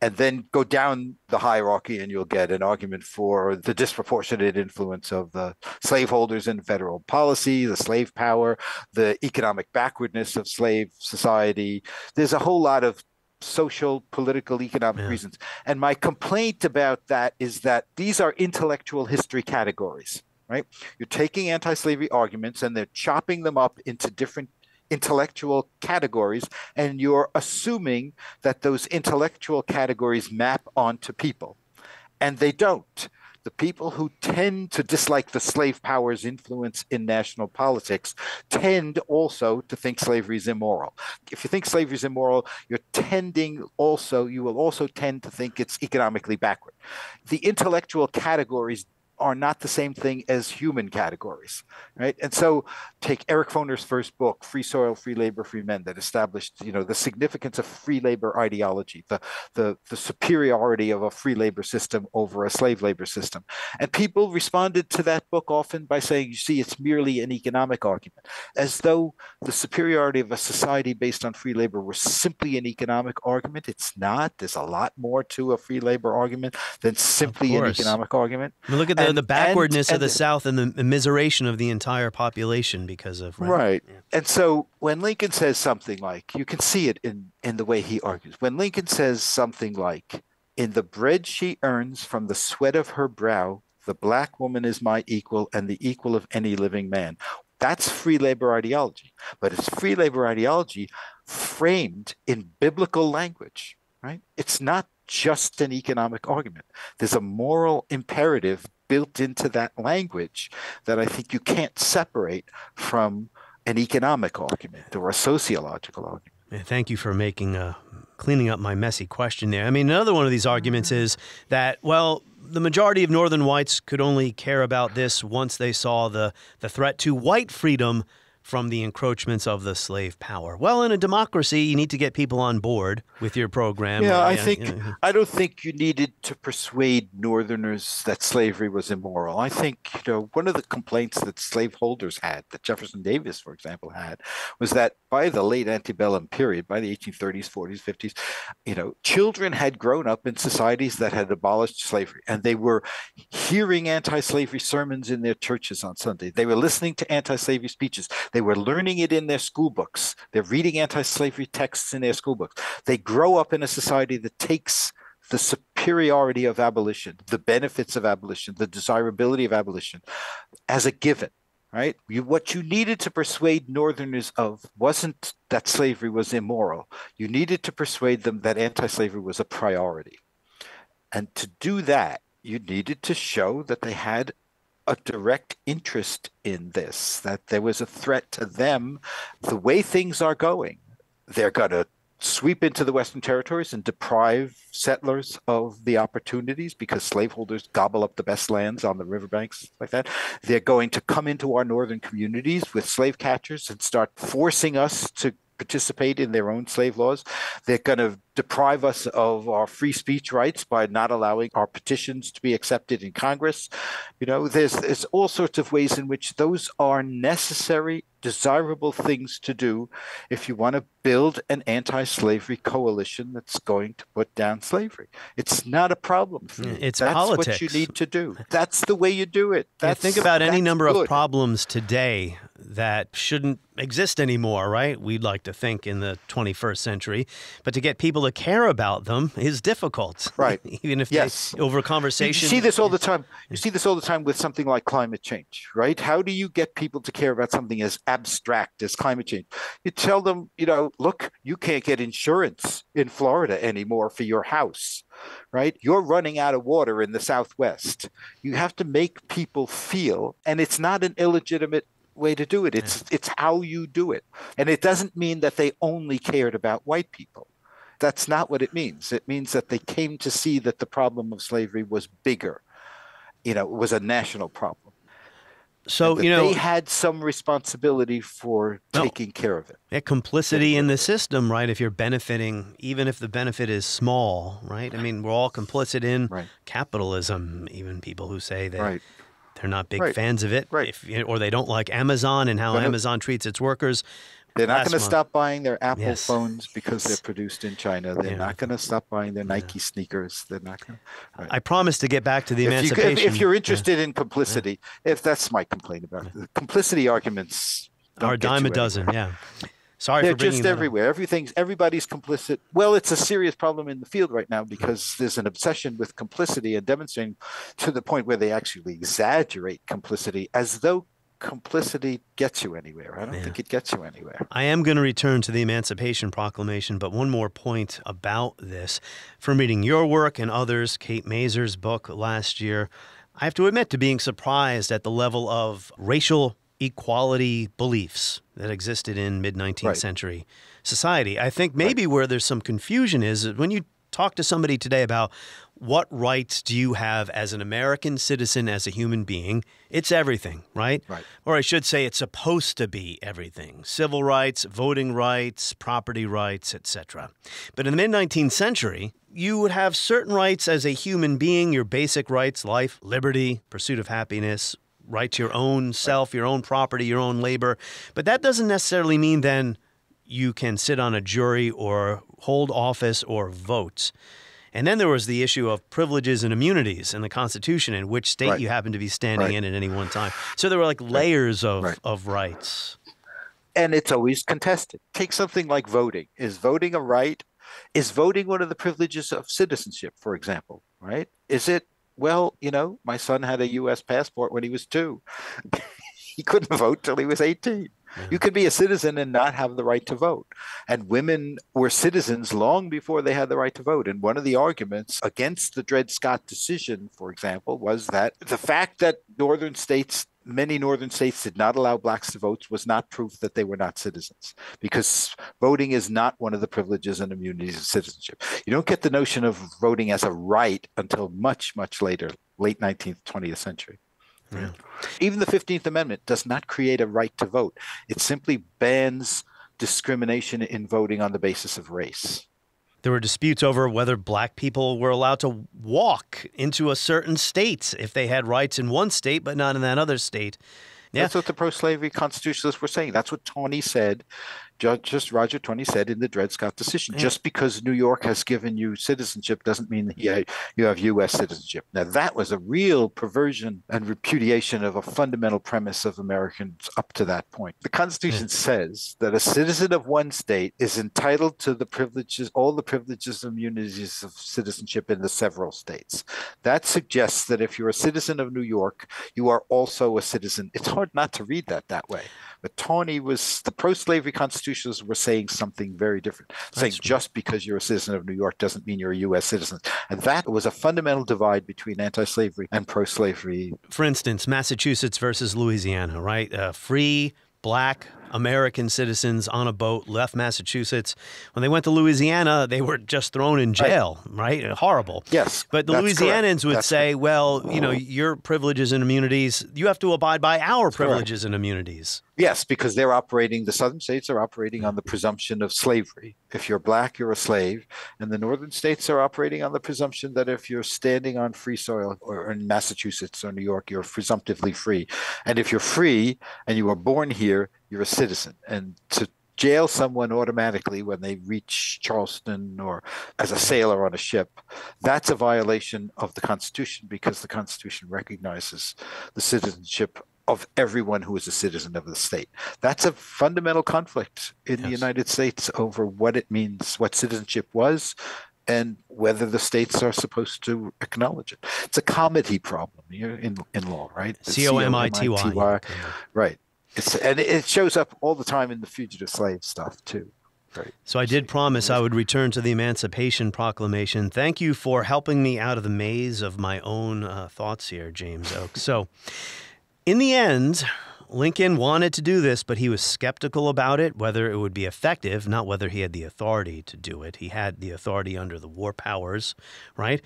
And then go down the hierarchy and you'll get an argument for the disproportionate influence of the slaveholders in federal policy, the slave power, the economic backwardness of slave society. There's a whole lot of social, political, economic reasons. And my complaint about that is that these are intellectual history categories, right? You're taking anti-slavery arguments and they're chopping them up into different intellectual categories, and you're assuming that those intellectual categories map onto people. And they don't. The people who tend to dislike the slave power's influence in national politics tend also to think slavery is immoral. If you think slavery is immoral, you're tending also, you will also tend to think it's economically backward. The intellectual categories are not the same thing as human categories, right? And so take Eric Foner's first book, Free Soil, Free Labor, Free Men, that established, you know, the significance of free labor ideology, the superiority of a free labor system over a slave labor system. And people responded to that book often by saying, you see, it's merely an economic argument, as though the superiority of a society based on free labor was simply an economic argument. It's not. There's a lot more to a free labor argument than simply an economic argument. I mean, look at that. The backwardness of the South and the immiseration of the entire population because of race. Right. Yeah. And so when Lincoln says something like, you can see it in the way he argues, when Lincoln says something like, in the bread she earns from the sweat of her brow, the Black woman is my equal and the equal of any living man. That's free labor ideology. But it's free labor ideology framed in biblical language, right? It's not just an economic argument. There's a moral imperative built into that language that I think you can't separate from an economic argument or a sociological argument. Yeah, thank you for making cleaning up my messy question there. I mean, another one of these arguments is that, well, the majority of Northern whites could only care about this once they saw the threat to white freedom from the encroachments of the slave power. Well, in a democracy, you need to get people on board with your program. Yeah, I don't think you needed to persuade Northerners that slavery was immoral. I think, you know, one of the complaints that slaveholders had, that Jefferson Davis, for example, had, was that by the late antebellum period, by the 1830s, 40s, 50s, you know, children had grown up in societies that had abolished slavery, and they were hearing anti-slavery sermons in their churches on Sunday. They were listening to anti-slavery speeches. They were learning it in their school books. They're reading anti-slavery texts in their school books. They grow up in a society that takes the superiority of abolition, the benefits of abolition, the desirability of abolition as a given, right? What you needed to persuade Northerners of wasn't that slavery was immoral. You needed to persuade them that anti-slavery was a priority. And to do that, you needed to show that they had a direct interest in this, that there was a threat to them, the way things are going. They're going to sweep into the Western territories and deprive settlers of the opportunities because slaveholders gobble up the best lands on the riverbanks like that. They're going to come into our northern communities with slave catchers and start forcing us to participate in their own slave laws. They're going to deprive us of our free speech rights by not allowing our petitions to be accepted in Congress. You know, there's all sorts of ways in which those are necessary, desirable things to do if you want to build an anti-slavery coalition that's going to put down slavery. It's not a problem. That's politics. That's what you need to do. That's the way you do it. Think about any number of problems today that shouldn't exist anymore, right? We'd like to think in the 21st century, but to get people to care about them is difficult, right? Even if they over conversation. You see this all the time. You see this all the time with something like climate change, right? How do you get people to care about something as abstract as climate change? You tell them, you know, look, you can't get insurance in Florida anymore for your house, right? You're running out of water in the Southwest. You have to make people feel, and it's not an illegitimate way to do it. It's how you do it. And it doesn't mean that they only cared about white people. That's not what it means. It means that they came to see that the problem of slavery was bigger. You know, it was a national problem. So, you know, they had some responsibility for taking care of it. A complicity in the system, right? If you're benefiting, even if the benefit is small, right? I mean, we're all complicit in capitalism, even people who say that they're not big fans of it, or they don't like Amazon and how Amazon treats its workers. They're not going to stop buying their Apple phones because they're produced in China. They're not going to stop buying their Nike sneakers. They're not going to. I promise to get back to the emancipation. If you're interested in complicity, if that's my complaint about it. The complicity arguments are a dime a dozen. Yeah. Sorry for bringing that up. They're just everywhere. Everybody's complicit. Well, it's a serious problem in the field right now because there's an obsession with complicity and demonstrating to the point where they actually exaggerate complicity as though complicity gets you anywhere. I don't think it gets you anywhere. I am going to return to the Emancipation Proclamation, but one more point about this. From reading your work and others, Kate Mazer's book last year, I have to admit to being surprised at the level of racial equality beliefs that existed in mid-19th century society. I think maybe where there's some confusion is when you talk to somebody today about what rights do you have as an American citizen, as a human being, it's everything, right? Or I should say it's supposed to be everything. Civil rights, voting rights, property rights, etc. But in the mid-19th century, you would have certain rights as a human being, your basic rights, life, liberty, pursuit of happiness, right to your own self, your own property, your own labor. But that doesn't necessarily mean then you can sit on a jury or hold office or vote. And then there was the issue of privileges and immunities in the Constitution and which state you happen to be standing in at any one time. So there were like layers of rights. And it's always contested. Take something like voting. Is voting a right? Is voting one of the privileges of citizenship, for example, right? Is it? Well, you know, my son had a U.S. passport when he was 2. He couldn't vote till he was 18. You could be a citizen and not have the right to vote. And women were citizens long before they had the right to vote. And one of the arguments against the Dred Scott decision, for example, was that the fact that northern states, many northern states did not allow blacks to vote was not proof that they were not citizens, because voting is not one of the privileges and immunities of citizenship. You don't get the notion of voting as a right until much, much later, late 19th, 20th century. Yeah. Even the 15th Amendment does not create a right to vote. It simply bans discrimination in voting on the basis of race. There were disputes over whether black people were allowed to walk into a certain state if they had rights in one state but not in that other state. Yeah. That's what the pro-slavery constitutionalists were saying. That's what Taney said, Justice Roger Taney said in the Dred Scott decision. Yeah. Just because New York has given you citizenship doesn't mean that you have U.S. citizenship. Now, that was a real perversion and repudiation of a fundamental premise of Americans up to that point. The Constitution says that a citizen of one state is entitled to the privileges, all the privileges and immunities of citizenship in the several states. That suggests that if you're a citizen of New York, you are also a citizen. It's hard not to read that way. But Taney was, the pro-slavery constitutionalists were saying something very different, saying just because you're a citizen of New York doesn't mean you're a U.S. citizen. And that was a fundamental divide between anti-slavery and pro-slavery. For instance, Massachusetts versus Louisiana, right? Free black American citizens on a boat left Massachusetts. When they went to Louisiana, they were just thrown in jail, right? Horrible. Yes. But the Louisianans would say, well, you know, your privileges and immunities, you have to abide by our privileges and immunities. Yes, because they're operating, the southern states are operating on the presumption of slavery. If you're black, you're a slave. And the northern states are operating on the presumption that if you're standing on free soil or in Massachusetts or New York, you're presumptively free. And if you're free and you were born here, you're a citizen. And to jail someone automatically when they reach Charleston or as a sailor on a ship, that's a violation of the Constitution because the Constitution recognizes the citizenship of everyone who is a citizen of the state. That's a fundamental conflict in the United States over what it means, what citizenship was, and whether the states are supposed to acknowledge it. It's a comity problem in law, right? C-O-M-I-T-Y. Right. And it shows up all the time in the fugitive slave stuff, too. Right. So I did promise I would return to the Emancipation Proclamation. Thank you for helping me out of the maze of my own thoughts here, James Oakes. So in the end, Lincoln wanted to do this, but he was skeptical about it, whether it would be effective, not whether he had the authority to do it. He had the authority under the war powers, right?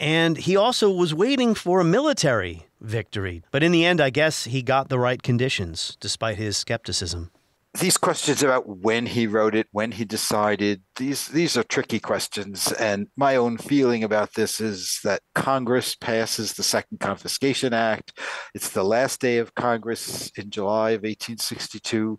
And he also was waiting for a military victory. But in the end, I guess he got the right conditions, despite his skepticism. These questions about when he wrote it, when he decided, these are tricky questions. And my own feeling about this is that Congress passes the Second Confiscation Act. It's the last day of Congress in July of 1862.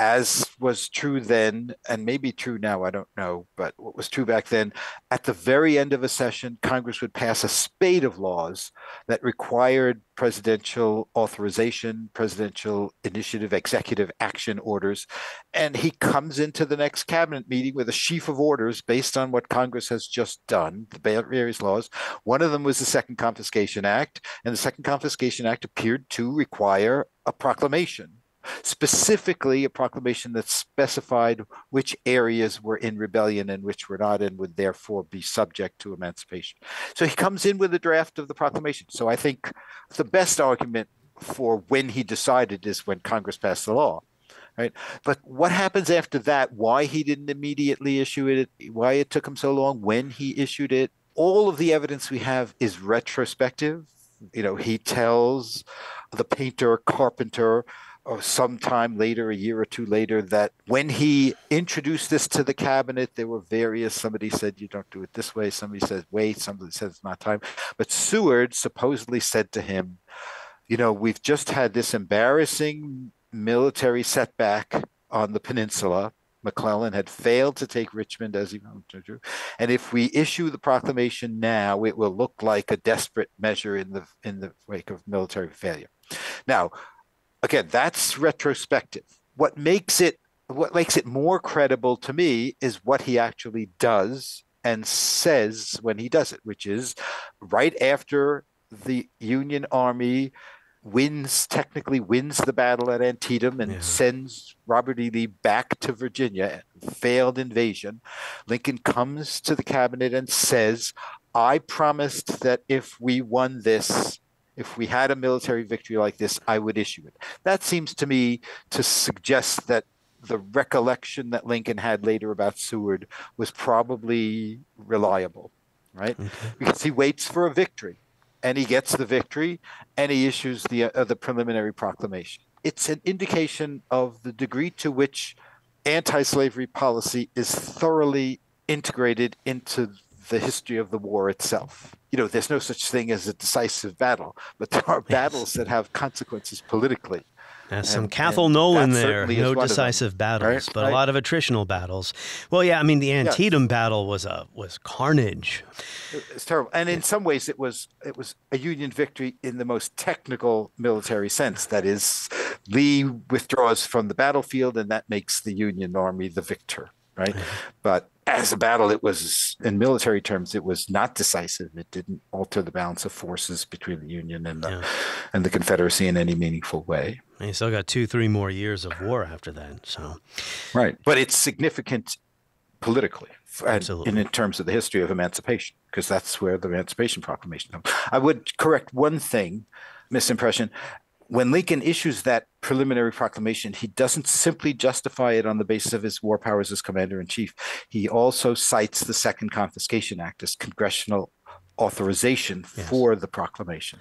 As was true then, and maybe true now, I don't know, but what was true back then, at the very end of a session, Congress would pass a spate of laws that required presidential authorization, presidential initiative, executive action orders. And he comes into the next cabinet meeting with a sheaf of orders based on what Congress has just done, the various laws. One of them was the Second Confiscation Act, and the Second Confiscation Act appeared to require a proclamation. Specifically, a proclamation that specified which areas were in rebellion and which were not and would therefore be subject to emancipation. So he comes in with a draft of the proclamation. So I think the best argument for when he decided is when Congress passed the law. Right? But what happens after that, why he didn't immediately issue it, why it took him so long, when he issued it, all of the evidence we have is retrospective. You know, he tells the painter, carpenter, or sometime later, a year or two later, that when he introduced this to the cabinet, there were various, somebody said, you don't do it this way. Somebody says, wait, somebody says it's not time. But Seward supposedly said to him, you know, we've just had this embarrassing military setback on the peninsula. McClellan had failed to take Richmond as he wanted to, and if we issue the proclamation now, it will look like a desperate measure in the wake of military failure. Now, again, that's retrospective. What makes it more credible to me is what he actually does and says when he does it, which is right after the Union Army technically wins the battle at Antietam and sends Robert E. Lee back to Virginia, failed invasion. Lincoln comes to the cabinet and says, I promised that if we won this, if we had a military victory like this, I would issue it. That seems to me to suggest that the recollection that Lincoln had later about Seward was probably reliable, right? Because he waits for a victory. and he gets the victory, and he issues the preliminary proclamation. It's an indication of the degree to which anti-slavery policy is thoroughly integrated into the history of the war itself. You know, there's no such thing as a decisive battle, but there are battles that have consequences politically. That's some Cathal Nolan there. No decisive battles, but a lot of attritional battles. Well, yeah, I mean, the Antietam battle was carnage. It's terrible, and in some ways, it was a Union victory in the most technical military sense. That is, Lee withdraws from the battlefield, and that makes the Union Army the victor. Right, but as a battle, it was, in military terms, it was not decisive. It didn't alter the balance of forces between the Union and the Confederacy in any meaningful way. And you still got 2-3 more years of war after that. So, right, but it's significant politically, absolutely, and in terms of the history of emancipation, because that's where the Emancipation Proclamation comes. I would correct one thing, misimpression. When Lincoln issues that preliminary proclamation, he doesn't simply justify it on the basis of his war powers as commander-in-chief. He also cites the Second Confiscation Act as congressional authorization for the proclamation.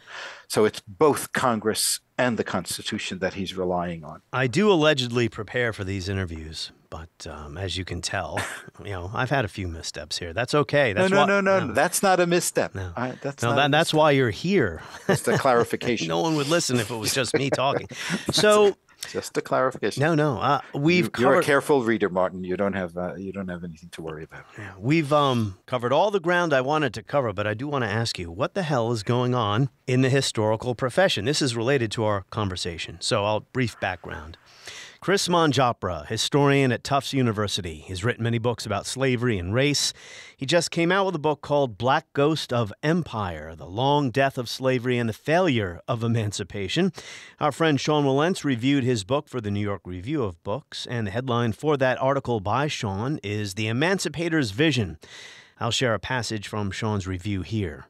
So it's both Congress and the Constitution that he's relying on. I do allegedly prepare for these interviews, but as you can tell, you know, I've had a few missteps here. That's okay. That's no, that's not a misstep. No, that's why you're here. Just a clarification. No one would listen if it was just me talking. So. Just a clarification. No. You're a careful reader, Martin. You don't have anything to worry about. Yeah, we've covered all the ground I wanted to cover, but I do want to ask you, what the hell is going on in the historical profession? This is related to our conversation, so I'll brief background. Chris Manjapra, historian at Tufts University, has written many books about slavery and race. He just came out with a book called Black Ghost of Empire, The Long Death of Slavery and the Failure of Emancipation. Our friend Sean Wilentz reviewed his book for the New York Review of Books, and the headline for that article by Sean is The Emancipator's Vision. I'll share a passage from Sean's review here.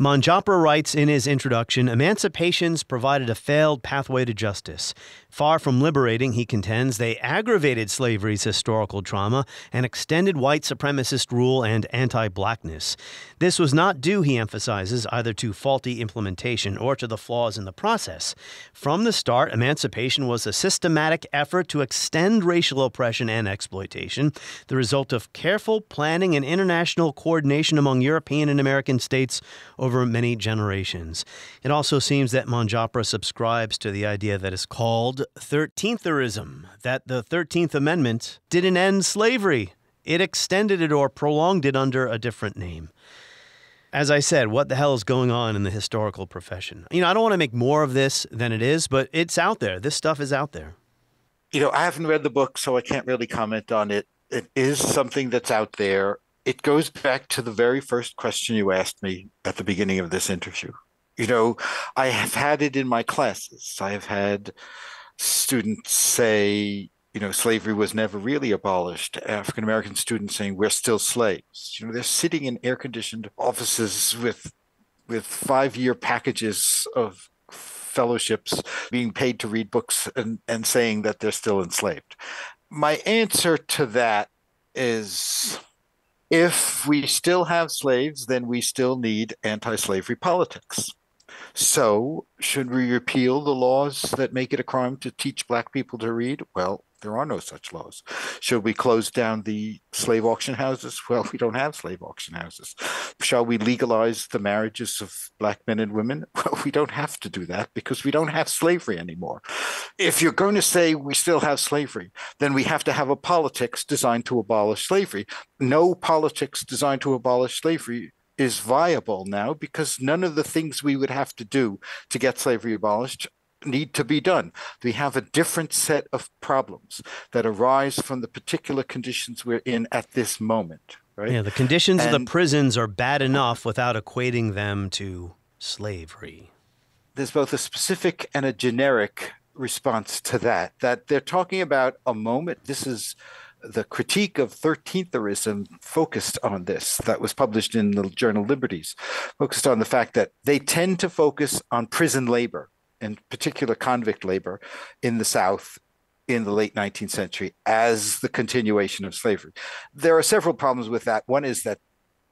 Manjapra writes in his introduction, emancipations provided a failed pathway to justice. Far from liberating, he contends, they aggravated slavery's historical trauma and extended white supremacist rule and anti-blackness. This was not due, he emphasizes, either to faulty implementation or to the flaws in the process. From the start, emancipation was a systematic effort to extend racial oppression and exploitation, the result of careful planning and international coordination among European and American states over many generations. It also seems that Manjapra subscribes to the idea that is called 13therism, that the 13th Amendment didn't end slavery. It extended it or prolonged it under a different name. As I said, what the hell is going on in the historical profession? You know, I don't want to make more of this than it is, but it's out there. This stuff is out there. You know, I haven't read the book, so I can't really comment on it. It is something that's out there. It goes back to the very first question you asked me at the beginning of this interview. You know, I have had it in my classes. I have had students say, you know, slavery was never really abolished. African-American students saying, we're still slaves. You know, they're sitting in air-conditioned offices with 5-year packages of fellowships, being paid to read books and saying that they're still enslaved. My answer to that is, if we still have slaves, then we still need anti-slavery politics. So should we repeal the laws that make it a crime to teach black people to read? Well, there are no such laws. Should we close down the slave auction houses? Well, we don't have slave auction houses. Shall we legalize the marriages of black men and women? Well, we don't have to do that because we don't have slavery anymore. If you're going to say we still have slavery, then we have to have a politics designed to abolish slavery. No politics designed to abolish slavery is viable now because none of the things we would have to do to get slavery abolished need to be done. We have a different set of problems that arise from the particular conditions we're in at this moment, right? Yeah, the conditions of the prisons are bad enough without equating them to slavery. There's both a specific and a generic response to that, that they're talking about a moment. This is the critique of 13therism focused on this, that was published in the journal Liberties, focused on the fact that they tend to focus on prison labor, in particular convict labor in the South in the late 19th century as the continuation of slavery. There are several problems with that. One is that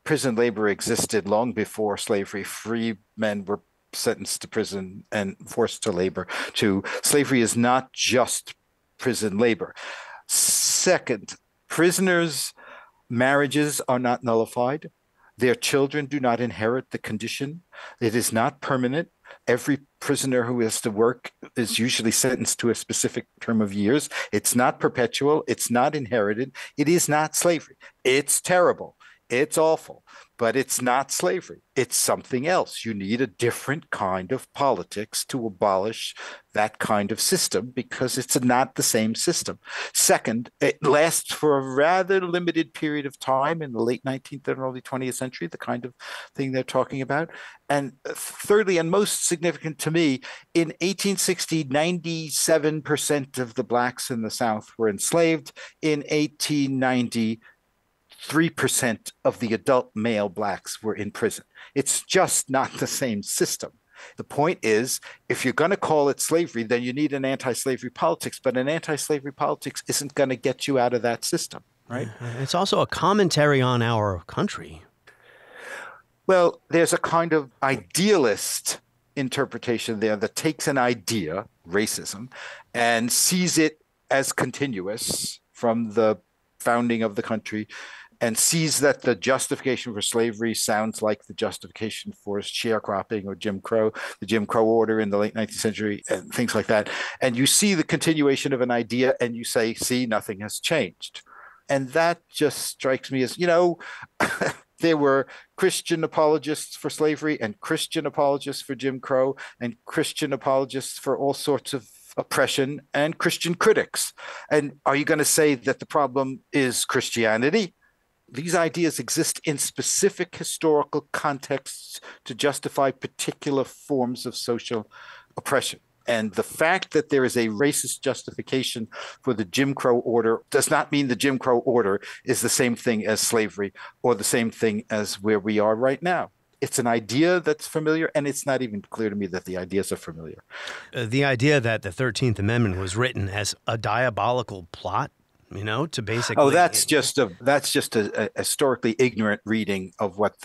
prison labor existed long before slavery. Free men were sentenced to prison and forced to labor too. Slavery is not just prison labor. Second, prisoners' marriages are not nullified. Their children do not inherit the condition. It is not permanent. Every prisoner who has to work is usually sentenced to a specific term of years. It's not perpetual. It's not inherited. It is not slavery. It's terrible. It's awful. But it's not slavery. It's something else. You need a different kind of politics to abolish that kind of system because it's not the same system. Second, it lasts for a rather limited period of time in the late 19th and early 20th century, the kind of thing they're talking about. And thirdly, and most significant to me, in 1860, 97% of the blacks in the South were enslaved. In 1890, 3% of the adult male blacks were in prison. It's just not the same system. The point is, if you're going to call it slavery, then you need an anti-slavery politics, but an anti-slavery politics isn't going to get you out of that system, right? It's also a commentary on our country. Well, there's a kind of idealist interpretation there that takes an idea, racism, and sees it as continuous from the founding of the country, and sees that the justification for slavery sounds like the justification for sharecropping or Jim Crow, the Jim Crow order in the late 19th century, and things like that. And you see the continuation of an idea and you say, see, nothing has changed. And that just strikes me as, you know, there were Christian apologists for slavery and Christian apologists for Jim Crow and Christian apologists for all sorts of oppression and Christian critics. And are you going to say that the problem is Christianity? These ideas exist in specific historical contexts to justify particular forms of social oppression. And the fact that there is a racist justification for the Jim Crow order does not mean the Jim Crow order is the same thing as slavery or the same thing as where we are right now. It's an idea that's familiar, and it's not even clear to me that the ideas are familiar. The idea that the 13th Amendment was written as a diabolical plot, you know, to basically— Oh, that's just a historically ignorant reading of what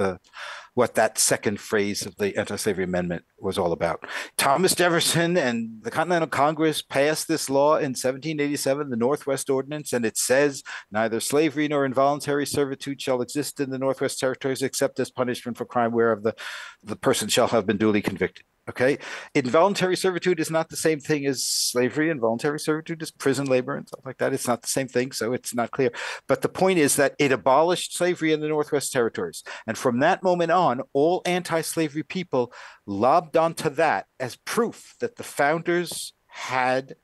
that second phrase of the Anti-Slavery Amendment was all about. Thomas Jefferson and the Continental Congress passed this law in 1787, the Northwest Ordinance, and it says, neither slavery nor involuntary servitude shall exist in the Northwest Territories except as punishment for crime whereof the person shall have been duly convicted. Okay, involuntary servitude is not the same thing as slavery. Involuntary servitude is prison labor and stuff like that. It's not the same thing, so it's not clear. But the point is that it abolished slavery in the Northwest Territories. And from that moment on, all anti-slavery people lobbed onto that as proof that the founders had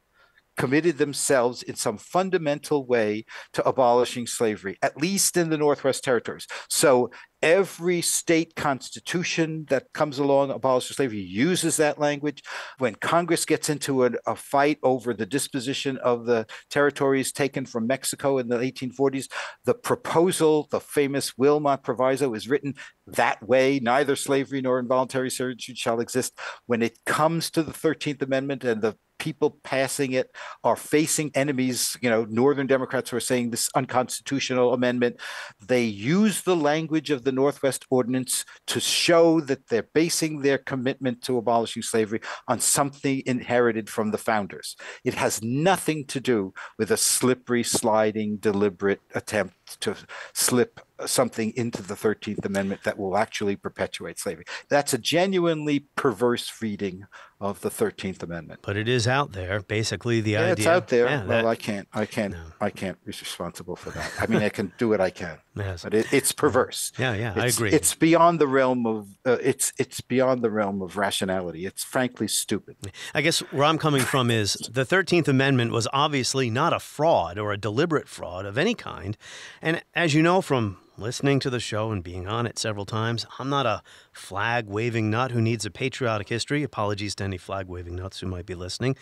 committed themselves in some fundamental way to abolishing slavery, at least in the Northwest Territories. So every state constitution that comes along abolishes slavery uses that language. When Congress gets into a fight over the disposition of the territories taken from Mexico in the 1840s, the proposal, the famous Wilmot Proviso, is written that way. Neither slavery nor involuntary servitude shall exist. When it comes to the 13th Amendment and the people passing it are facing enemies, you know, Northern Democrats who are saying this unconstitutional amendment, they use the language of the Northwest Ordinance to show that they're basing their commitment to abolishing slavery on something inherited from the founders. It has nothing to do with a slippery, sliding, deliberate attempt to slip something into the 13th Amendment that will actually perpetuate slavery. That's a genuinely perverse reading of the 13th Amendment. But it is out there, basically the idea. It's out there. Yeah, well, I can't be responsible for that. I mean, I can do what I can, yes, but it's perverse. Yeah, I agree. It's beyond the realm of it's beyond the realm of rationality. It's frankly stupid. I guess where I'm coming from is the 13th Amendment was obviously not a fraud or a deliberate fraud of any kind, and as you know from listening to the show and being on it several times, I'm not a flag-waving nut who needs a patriotic history. Apologies to any flag-waving nuts who might be listening.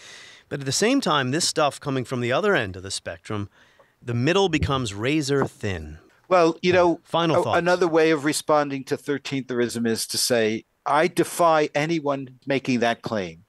But at the same time, this stuff coming from the other end of the spectrum, the middle becomes razor thin. Well, you know, final thoughts. Another way of responding to 13therism is to say, I defy anyone making that claim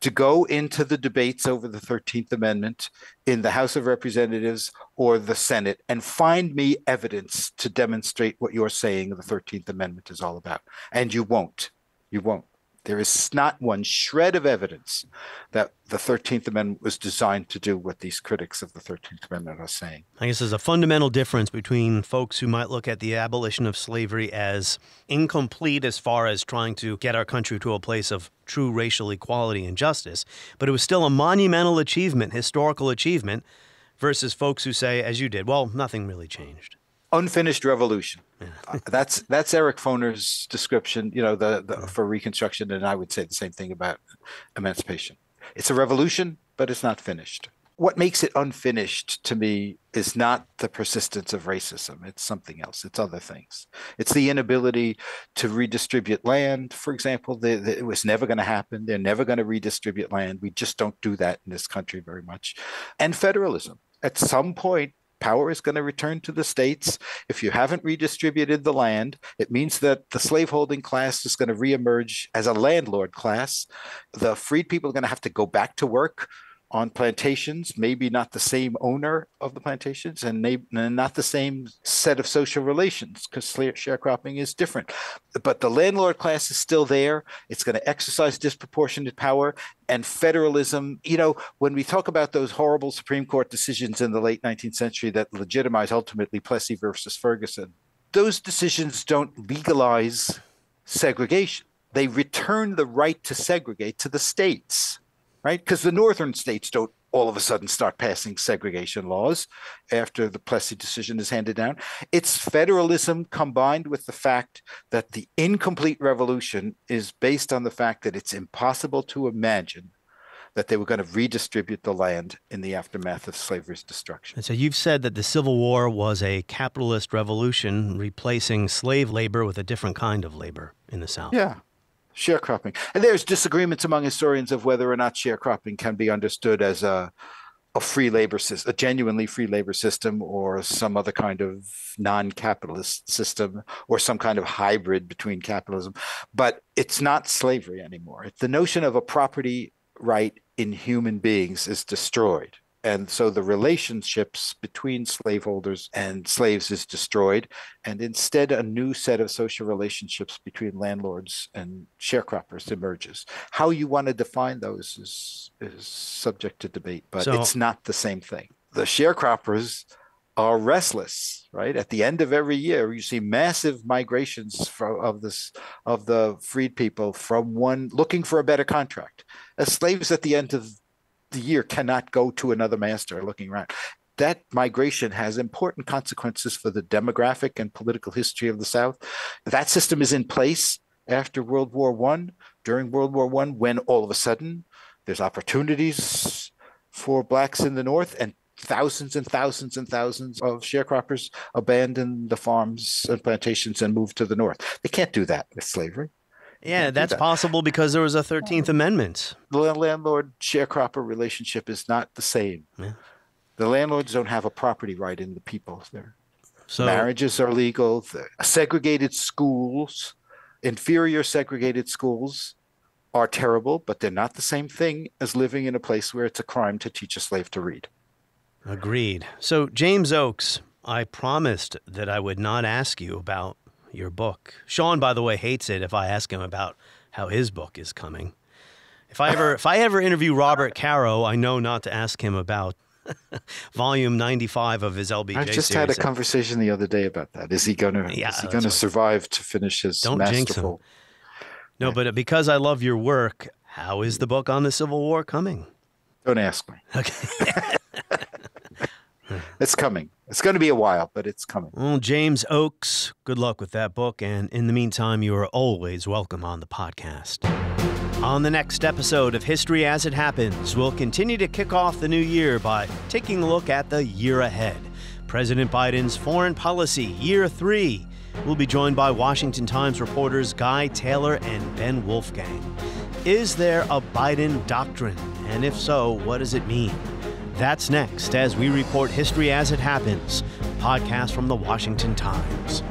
to go into the debates over the 13th Amendment in the House of Representatives or the Senate and find me evidence to demonstrate what you're saying the 13th Amendment is all about. And you won't. You won't. There is not one shred of evidence that the 13th Amendment was designed to do what these critics of the 13th Amendment are saying. I guess there's a fundamental difference between folks who might look at the abolition of slavery as incomplete as far as trying to get our country to a place of true racial equality and justice, but it was still a monumental achievement, historical achievement, versus folks who say, as you did, well, nothing really changed. Unfinished revolution. That's Eric Foner's description, you know, for Reconstruction, and I would say the same thing about emancipation. It's a revolution, but it's not finished. What makes it unfinished to me is not the persistence of racism. It's something else. It's other things. It's the inability to redistribute land, for example. It was never going to happen. They're never going to redistribute land. We just don't do that in this country very much. And federalism. At some point, power is going to return to the states. If you haven't redistributed the land, it means that the slaveholding class is going to reemerge as a landlord class. The freed people are going to have to go back to work on plantations, maybe not the same owner of the plantations and maybe not the same set of social relations, because sharecropping is different. But the landlord class is still there. It's going to exercise disproportionate power. And federalism, you know, when we talk about those horrible Supreme Court decisions in the late 19th century that legitimized ultimately Plessy versus Ferguson, those decisions don't legalize segregation. They return the right to segregate to the states. Right? Because the northern states don't all of a sudden start passing segregation laws after the Plessy decision is handed down. It's federalism combined with the fact that the incomplete revolution is based on the fact that it's impossible to imagine that they were going to redistribute the land in the aftermath of slavery's destruction. And so you've said that the Civil War was a capitalist revolution replacing slave labor with a different kind of labor in the South. Yeah. Sharecropping. And there's disagreements among historians of whether or not sharecropping can be understood as a free labor system, a genuinely free labor system, or some other kind of non-capitalist system, or some kind of hybrid between capitalism. But it's not slavery anymore. The notion of a property right in human beings is destroyed. And so the relationships between slaveholders and slaves is destroyed, and instead a new set of social relationships between landlords and sharecroppers emerges. How you want to define those is subject to debate, but it's not the same thing. The sharecroppers are restless, right? At the end of every year, you see massive migrations of the freed people from one looking for a better contract. As slaves at the end of the year cannot go to another master looking around. That migration has important consequences for the demographic and political history of the South. That system is in place after World War I, during World War I, when all of a sudden there's opportunities for blacks in the North, and thousands and thousands and thousands of sharecroppers abandon the farms and plantations and move to the North. They can't do that with slavery. Yeah, that's possible because there was a 13th Amendment. The landlord-sharecropper relationship is not the same. Yeah. The landlords don't have a property right in the people. Marriages are legal. Segregated schools, inferior segregated schools are terrible, but they're not the same thing as living in a place where it's a crime to teach a slave to read. Agreed. So, James Oakes, I promised that I would not ask you about your book. Sean, by the way, hates it if I ask him about how his book is coming. If I ever interview Robert Caro, I know not to ask him about volume 95 of his LBJ series. I just had a conversation the other day about that. Is he going to survive to finish his masterful? No, but because I love your work, how is the book on the Civil War coming? Don't ask me. Okay. It's coming. It's going to be a while, but it's coming. Well, James Oakes, good luck with that book. And in the meantime, you are always welcome on the podcast. On the next episode of History As It Happens, we'll continue to kick off the new year by taking a look at the year ahead. President Biden's foreign policy, year 3. We'll be joined by Washington Times reporters Guy Taylor and Ben Wolfgang. Is there a Biden doctrine? And if so, what does it mean? That's next as we report History As It Happens, a podcast from The Washington Times.